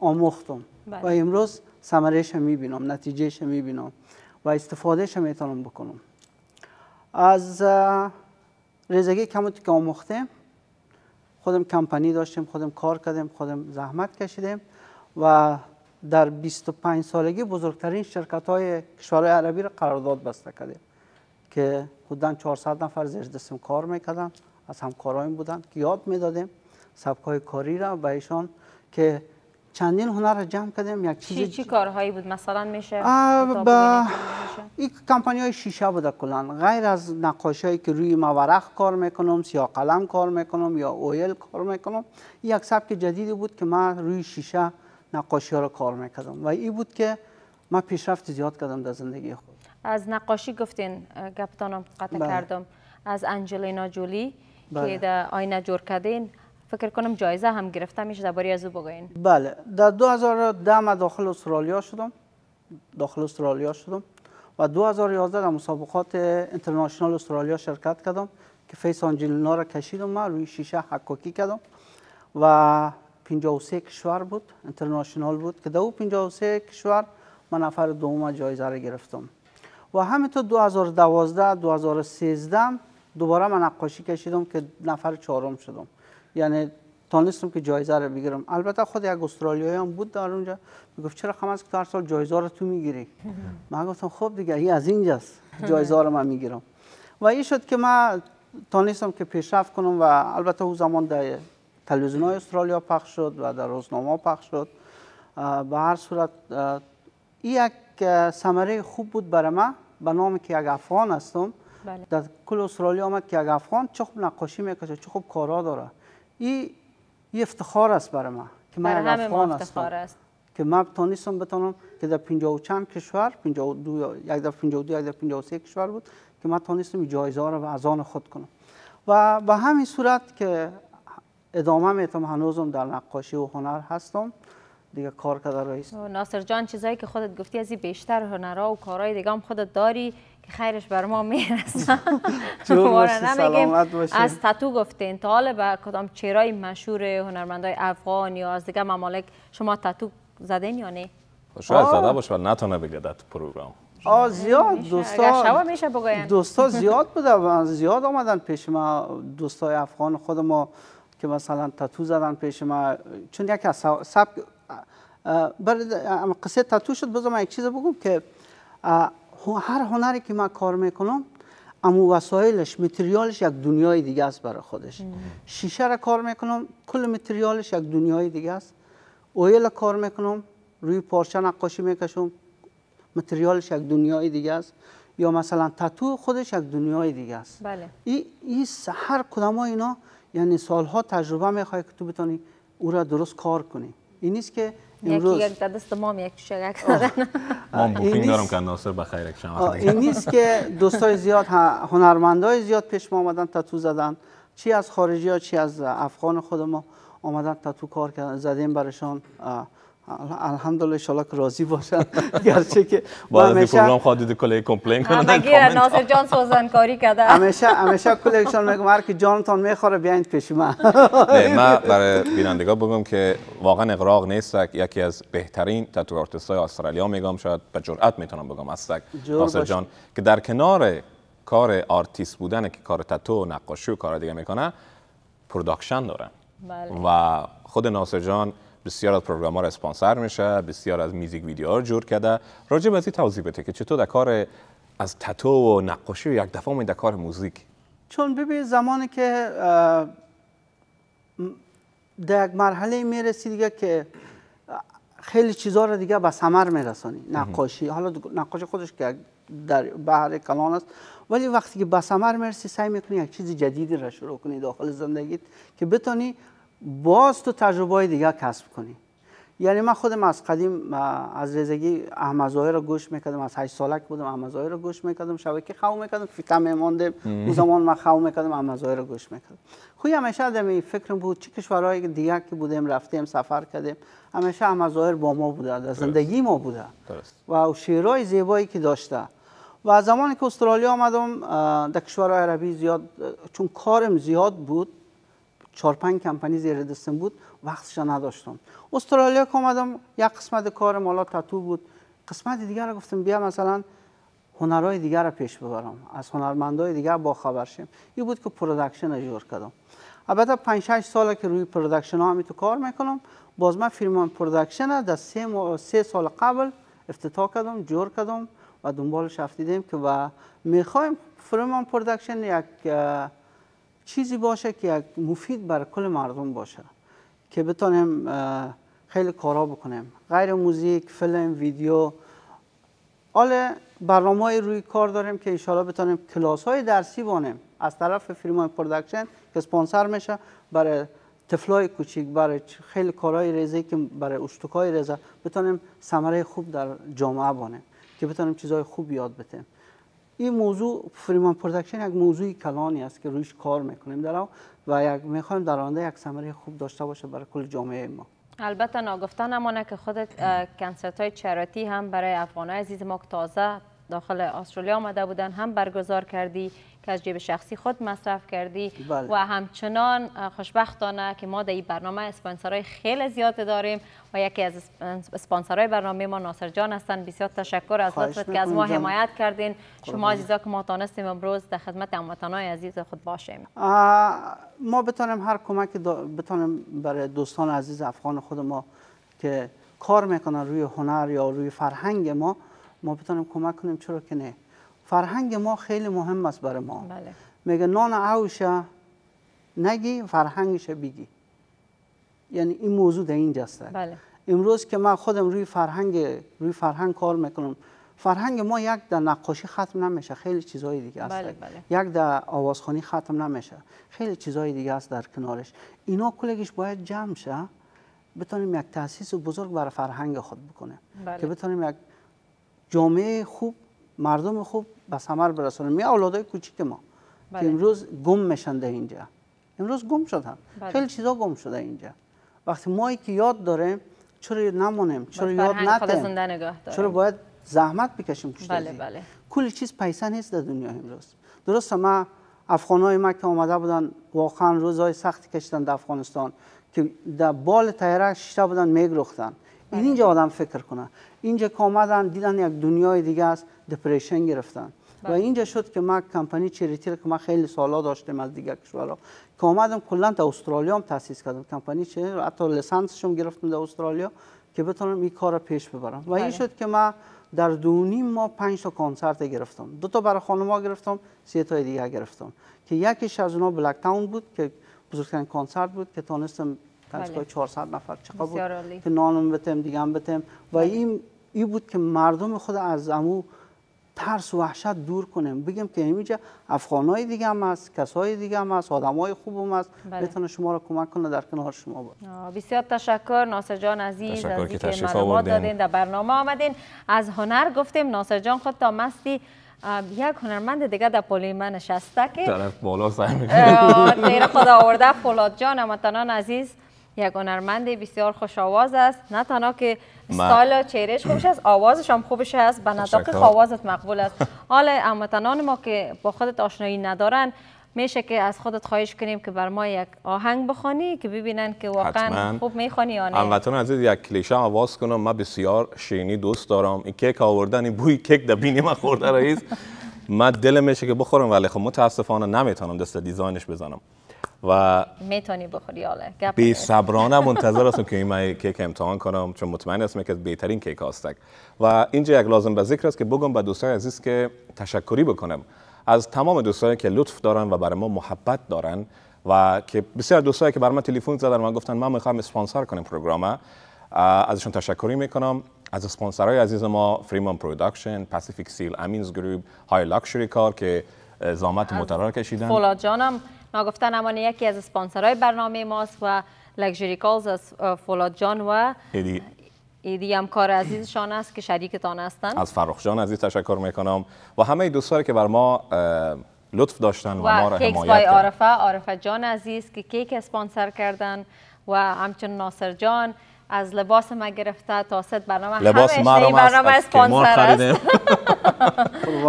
آموختم و امروز ثمره‌اش میبینم، نتیجه‌اش میبینم و استفاده‌اش میتونم بکنم. از ریزگی کموتی که آموختم، خودم کمپانی داشتیم، خودم کار کردیم، خودم زحمت کشیدیم و در 25 سالگی بزرگترین شرکت‌های کشورهای عربی را قرارداد بسته کردیم که حدوداً 400 نفر زیر دستم کار میکردن، از همکاران بودن که یاد میدادیم سبک‌های کاری را به ایشان که چندین هنر را جمع کردیم. یک چی کارهایی بود مثلا میشه؟ این کمپانی های شیشه بوده کلان، غیر از نقاشی هایی که روی مورق کار میکنم، سیاه قلم کار میکنم یا اویل کار میکنم. این یک سبک جدیدی بود که من روی شیشه نقاشی ها را کار میکردم و این بود که من پیشرفت زیاد کردم در زندگی خود. از نقاشی گفتین، گپتانم قطع کردم، از انجلینا جولی که در آینه جور کردین فکر کنم جایزه هم گرفته، میشه درباره از او بگوین. بله، در 2010 من داخل استرالیا شدم و 2011 در مسابقات اینترنشنال استرالیا شرکت کردم که فیس آنجلینا را کشیدم. من روی شیشه حکاکی کردم و 53 کشور بود، اینترنشنال بود که در اون 53 کشور من نفر دوم جایزه را گرفتم و همینطور 2012 2013 دوباره من نقاشی کشیدم که نفر 4م شدم، یعنی تونستم که جایزه رو بگیرم. البته خود یک استرالیایی هم بود در اونجا، میگفت چرا خم از که هر سال جایزه رو تو میگیری؟ من گفتم خب دیگه این از اینجاست، جایزه رو من میگیرم و این شد که من تونستم که پیشرفت کنم و البته اون زمان در تلویزیون‌های استرالیا پخش شد و در روزنامه پخش شد. به هر صورت این یک ثمره خوب بود برای من به نام که یک افغان هستم. در کل استرالیا آمد که یک افغان چه خوب نقاشی میکشه، چه خوب کارا داره. ای افتخار است برای من که من افغان هستم، که من تونستم بتونم که در 50 و چند کشور، 52 یک در 52 یک در 53 کشور بود که من تونستم جایزه ها رو از آن خود کنم و به همین صورت که ادامه میتم. هنوزم در نقاشی و هنر هستم دیگه، کار کردن رئیس. ناصر جان، چیزایی که خودت گفتی از این بیشتر هنرها و کارهای دیگه هم خودت داری که خیرش بر ما میرسه. از تاتو گفتین، تا حالا به کدام چهره‌ای مشهور هنرمندای افغان یا از دیگه ممالک شما تاتو زدین یا نه؟ شاید زده باشه ولی نتونه بگه در پروگرام. زیاد دوستا زیاد بوده، زیاد آمدن پیش ما دوستای افغان خود ما که مثلا تاتو زدن پیش ما، چون یک از سبک قصه تاتو شد. بذار من یک چیز بگم که هر هنری که من کار میکنم اما وسایلش، متریالش یک دنیای دیگه است برای خودش. شیشه را کار میکنم، کل متریالش یک دنیای دیگه است. اویل کار میکنم، روی پارچه نقاشی میکشم، متریالش یک دنیای دیگه است. یا مثلا تاتو خودش یک دنیای دیگه است. بله. این هر کدام اینا یعنی سالها تجربه میخواد که تو بتونی او را درست کار کنی این نیست که امروز یک دست ما یک شرک دادن من بوکینگ دارم که ناصر بخیرک شما. این نیست که دوستای زیاد هنرمندای زیاد پیش ما آمدن تتو زدن، چی از خارجی ها چی از افغان خود ما آمدن تتو کار کردن زدیم برشان. الحمدلله ان شاء الله که راضی باشن، گرچه که بعد از پروگرام خودت کلی کمپلین کردن دیگه ناصر جان سوزن کاری کرده. همیشه کلیکشن میگم هر کی جانتون میخوره بیاین پیش من. من برای بینندگان بگم که واقعا اغراق نیست، یکی از بهترین تتو آرتیستای استرالیا میگم، شاید به جرئت میتونم بگم است ناصر جان، که در کنار کار آرتیست بودن که کار تتو نقاشی و کار دیگه میکنه پروداکشن داره و خود ناصر جان بسیار از پروگرام‌ها را اسپانسر میشه، بسیار از میوزیک ویدیوها را جور کرده. راجع به این توضیح بده که چطور در کار از تتو و نقاشی و یک دفعه اومد در کار موزیک. چون ببین زمانی که در یک مرحله میرسی دیگه که خیلی چیزا را دیگه به ثمر میرسانی، نقاشی حالا نقاشی خودش که در بحر کلان است، ولی وقتی که به ثمر میرسی سعی میکنی یک چیز جدیدی را شروع کنی داخل زندگیت که بتونی باز تو تجربه دیگه کسب کنی. یعنی من خودم از قدیم از زندگی احمدزاده را گوش میکردم، از 8 سالک بودم احمدزاده را گوش میکردم، شبکه خو میکردم، فیتا میماندم اون زمان من خو میکردم احمدزاده را گوش میکردم. خوی همیشه آدمی فکرم بود چه کشورهای دیگه که بودیم رفتیم سفر کردیم، همیشه احمدزاده با ما بوده، در زندگی ما بوده و شعرهای زیبایی که داشته. و زمانی که استرالیا آمدم در کشورهای عربی زیاد چون کارم زیاد بود 4-5 کمپانی زیر دستم بود وقتش نداشتم. استرالیا که آمدم یک قسمت کارم حالا تتو بود، قسمت دیگر را گفتم بیا مثلا هنرهای دیگر را پیش ببرم، از هنرمندهای دیگر با خبر شیم. این بود که پروداکشن را جور کردم. البته 5-6 ساله که روی پروداکشن ها همیتو کار میکنم. باز من فیلم پروداکشن را در 3 سال قبل افتتاح کردم، جور کردم و دنبالش افتیدیم که و میخوایم فیلم پروداکشن یک چیزی باشه که یک مفید بر کل مردم باشه که بتونیم خیلی کارا بکنیم، غیر موزیک، فیلم، ویدیو. حالا برنامه‌ای روی کار داریم که انشالله بتونیم کلاس‌های درسی بانیم از طرف فیلم‌های پروداکشن که اسپانسر میشه برای طفلای کوچیک، برای خیلی کارهای ریزی که برای اشتکای ریزه بتونیم ثمره خوب در جامعه بانیم که بتونیم چیزهای خوب یاد بدیم. این موضوع فریمان پروداکشن یک موضوعی کلانی است که رویش کار میکنیم در و یک میخوایم در آینده یک ثمره خوب داشته باشه برای کل جامعه ما. البته ناگفته نمانه که خودت کنسرت های چراتی هم برای افغانای عزیز ما که تازه داخل استرالیا آمده بودن هم برگزار کردی که از جیب شخصی خود مصرف کردی. بله. و همچنان خوشبختانه که ما در این برنامه اسپانسرای خیلی زیاد داریم و یکی از اسپانسرای برنامه ما ناصر جان هستن. بسیار تشکر از لطفت که از ما حمایت کردین. شما عزیزا که ما تانستیم امروز در خدمت هموطنای عزیز خود باشیم، ما بتونیم هر کمکی بتونیم برای دوستان عزیز افغان خود ما که کار میکنن روی هنر یا روی فرهنگ ما بتونیم کمک کنیم. چرا که نه، فرهنگ ما خیلی مهم است برای ما. بله. میگه نان عوشه نگی فرهنگش بگی، یعنی این موضوع در این جسته. بله. امروز که من خودم روی فرهنگ کار میکنم، فرهنگ ما یک در نقاشی ختم نمیشه، خیلی چیزهای دیگه است. بله بله. یک در آوازخوانی ختم نمیشه، خیلی چیزهای دیگه است در کنارش. اینا کلگیش باید جمع شه بتونیم یک تاسیس بزرگ برای فرهنگ خود بکنه. بله. که بتونیم یک جامعه خوب، مردم خوب به ثمر برسونیم. می اولادای کوچیک ما که امروز گم میشن در اینجا، امروز گم شدن. بله. خیلی چیزا گم شده اینجا. وقتی ما که یاد داریم چرا نمونیم، چرا یاد نداریم، چرا باید زحمت بکشیم. بله بله. کلی چیز پیسه نیست در دنیا امروز. درسته ما افغانای ما که آمده بودن واقعا روزای سختی کشیدن در افغانستان که در بال طیاره شیشه بودن میگرفتن. اینجا آدم فکر کنه، اینجا که آمدن دیدن یک دنیای دیگه است، دپرشن گرفتن. بله. و اینجا شد که ما کمپانی چریتی که ما خیلی سالا داشتیم از دیگر کشورها که آمدم کلا تا استرالیا هم تاسیس کردم کمپانی چریتی، حتی لیسانسش هم گرفتم در استرالیا که بتونم این کار را پیش ببرم. و بله. این شد که ما در 2.5 ماه 5 تا کنسرت گرفتم، 2 تا برای خانم‌ها گرفتم، 3 تا دیگه گرفتم که یکیش از اونها بلکتاون بود که بزرگترین کنسرت بود که تونستم تقریبا 400 نفر چقدر بود که نانم بتم دیگم بتم. و این بود که مردم خود از امو ترس و وحشت دور کنیم، بگیم که اینجا افغانای دیگه هم هست، کسای دیگه هم هست، آدمای خوب هم هست، بتونه شما را کمک کنه در کنار شما باشه. بسیار تشکر ناصر جان عزیز از اینکه معلومات دادین، در برنامه آمدین. از هنر گفتیم، ناصر جان خود تا مستی یک هنرمند دیگه در پلیمن نشسته که طرف بالا سر میکنه. تیر خدا آورده فولاد جان هموطنان عزیز یک هنرمند بسیار خوش آواز است، نه تنها که استایل چهرهش خوبش است، آوازش هم خوبش است، به نطاق آوازت مقبول است. حالا هموطنان ما که با خودت آشنایی ندارن میشه که از خودت خواهش کنیم که بر ما یک آهنگ بخوانی که ببینن که واقعا خوب میخوانی یا نه. هموطنان عزیز یک کلیشه هم آواز کنم، من بسیار شیرینی دوست دارم. این کیک آوردن، این بوی کیک در بینی من خورده رئیس، من دلم میشه که بخورم ولی خب متاسفانه نمیتونم دست دیزاینش بزنم و میتونی بخوری. آله بی صبرانه منتظر هستم که این کیک امتحان کنم، چون مطمئن هستم که بهترین کیک هست. و اینجا یک لازم به ذکر است که بگم به دوستان عزیز که تشکری بکنم از تمام دوستایی که لطف دارن و برای ما محبت دارن و که بسیار دوستایی که برای من تلفن زدن و گفتن من میخوام اسپانسر کنیم برنامه، ازشون تشکری میکنم. از اسپانسرای عزیز ما فریمان پروداکشن، پاسیفیک سیل، امینز گروپ، های لاکچری کار که زحمت مترار کشیدن. فولاد جانم نگفتن امان یکی از اسپانسرای برنامه ماست و لکچری کارز از فولاد جان و ایدی همکار عزیزشان است که شریکتان هستند. از فرخ جان عزیز تشکر میکنم و همه دوستانی که بر ما لطف داشتن و ما را حمایت کردند. کیک عارفه، عارفه جان عزیز که کیک اسپانسر کردن و همچنین ناصر جان از لباس ما گرفته تا صد برنامه لباس ما برنامه اسپانسر است.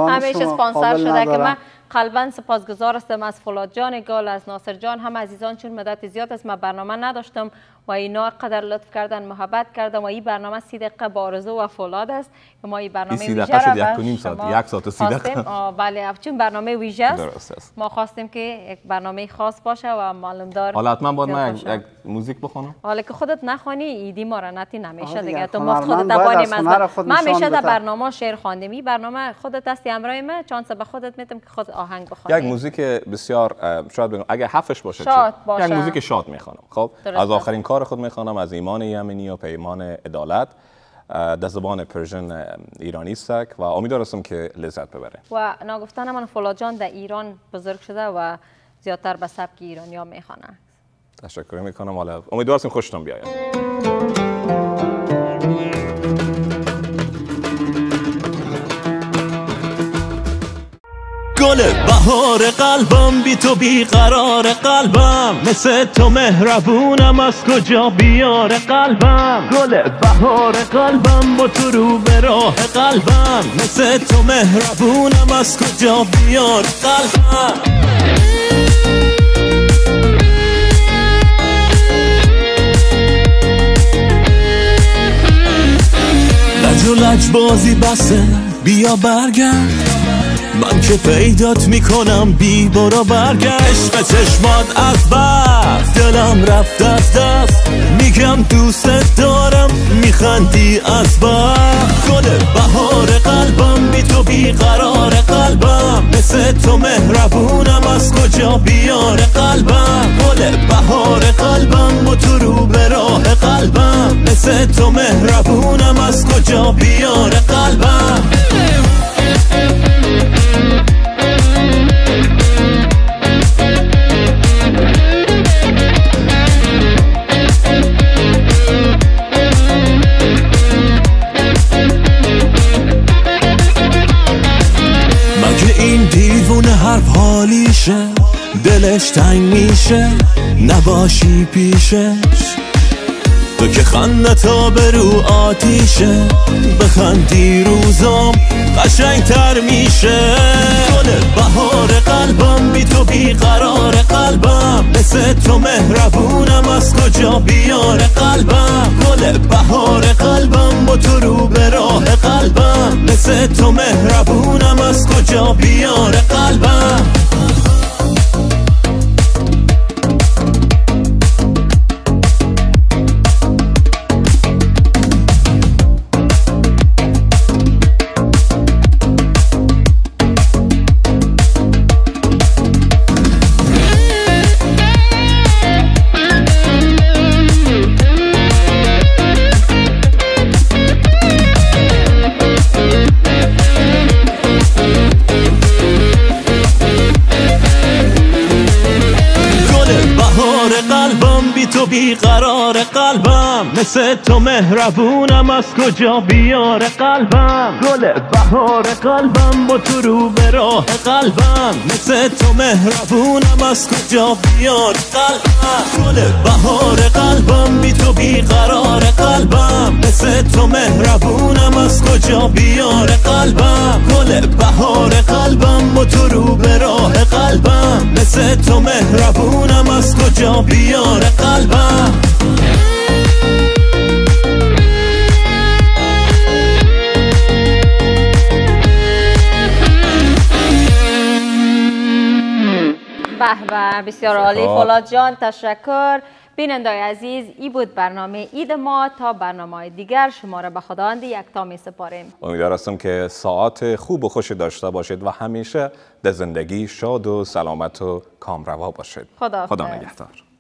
همیشه اسپانسر شده که من قلباً سپاسگزار هستم از فولاد جان گال، از ناصر جان، هم عزیزان، چون مدت زیاد است من برنامه نداشتم و اینا قدر لطف کردن، محبت کردن و این برنامه 30 دقیقه با آرزو و فولاد است که ما این برنامه ویژه را برای شما خواستیم. بله چون برنامه ویژه است ما خواستیم که یک برنامه خاص باشه و معلوم دار. حالا حتما باید من یک موزیک بخونم. حالا که خودت نخوانی ایدی ما را نتی نمیشه دیگه، تو ما خودت بخونیم. من همیشه در برنامه شعر خواندم، این برنامه خودت هستی همراه من، چانس به خودت میدم که خودت آهنگ بخونی. یک موزیک بسیار شاید بگم اگه حفش باشه چی، یک موزیک شاد میخوانم. خب از آخرین کار خود میخوانم، از ایمان یمنی و پیمان عدالت در زبان پرژن ایرانی سک و امیدوار هستم که لذت ببره. و ناگفتن من فولاد جان در ایران بزرگ شده و زیادتر به سبک ایرانی ها میخوانه. تشکر میکنم، حالا امیدوار هستم خوشتون بیاید. گل بهار قلبم، بی تو بی قرار قلبم، مثل تو مهربونم از کجا بیار قلبم. گل بهار قلبم، با تو رو به راه قلبم، مثل تو مهربونم از کجا بیار قلبم. لج و لج بازی بسه، بیا برگرد، من که پیدات میکنم، بی برو برگشت. به چشمات از بفت دلم رفت از دست، میگم دوست دارم میخندی از بفت. گل بهار قلبم، بی تو بی قرار قلبم، مثل تو مهربونم از کجا بیار قلبم. گل بهار قلبم، با تو رو به راه قلبم، مثل تو مهربونم از کجا بیار قلبم. حرف حالیشه، دلش تنگ میشه، نباشی پیشش. تو که خندت آبرو آتیشه، بخندی روزام قشنگتر میشه. گل بهار قلبم، بی تو بی قرار قلبم، مثل تو مهربونم از کجا بیار قلبم. گل بهار قلبم، با تو رو به راه قلبم، مثل تو مهربونم از کجا بیار قلبم. تو بیقرار قلبم، مثل تو مهربونم، از کجا بیار قلبم، گل بهار قلبم، با تو رو به راه قلبم، مثل تو مهربونم، از کجا بیار قلبم، گل بهار قلبم، بی تو بیقرار قلبم، مثل تو مهربونم، از کجا بیار قلبم، گل بهار قلبم، با تو رو به راه قلبم، مثل تو مهربونم، از کجا بیار قلبم. به بسیار عالی فولاد جان، تشکر. بینندای عزیز، ای بود برنامه اید ما. تا برنامه دیگر شما را به خداوند یکتا می سپاریم. امیدوار هستم که ساعت خوب و خوش داشته باشید و همیشه در زندگی شاد و سلامت و کامروا باشید. خدا نگهدار.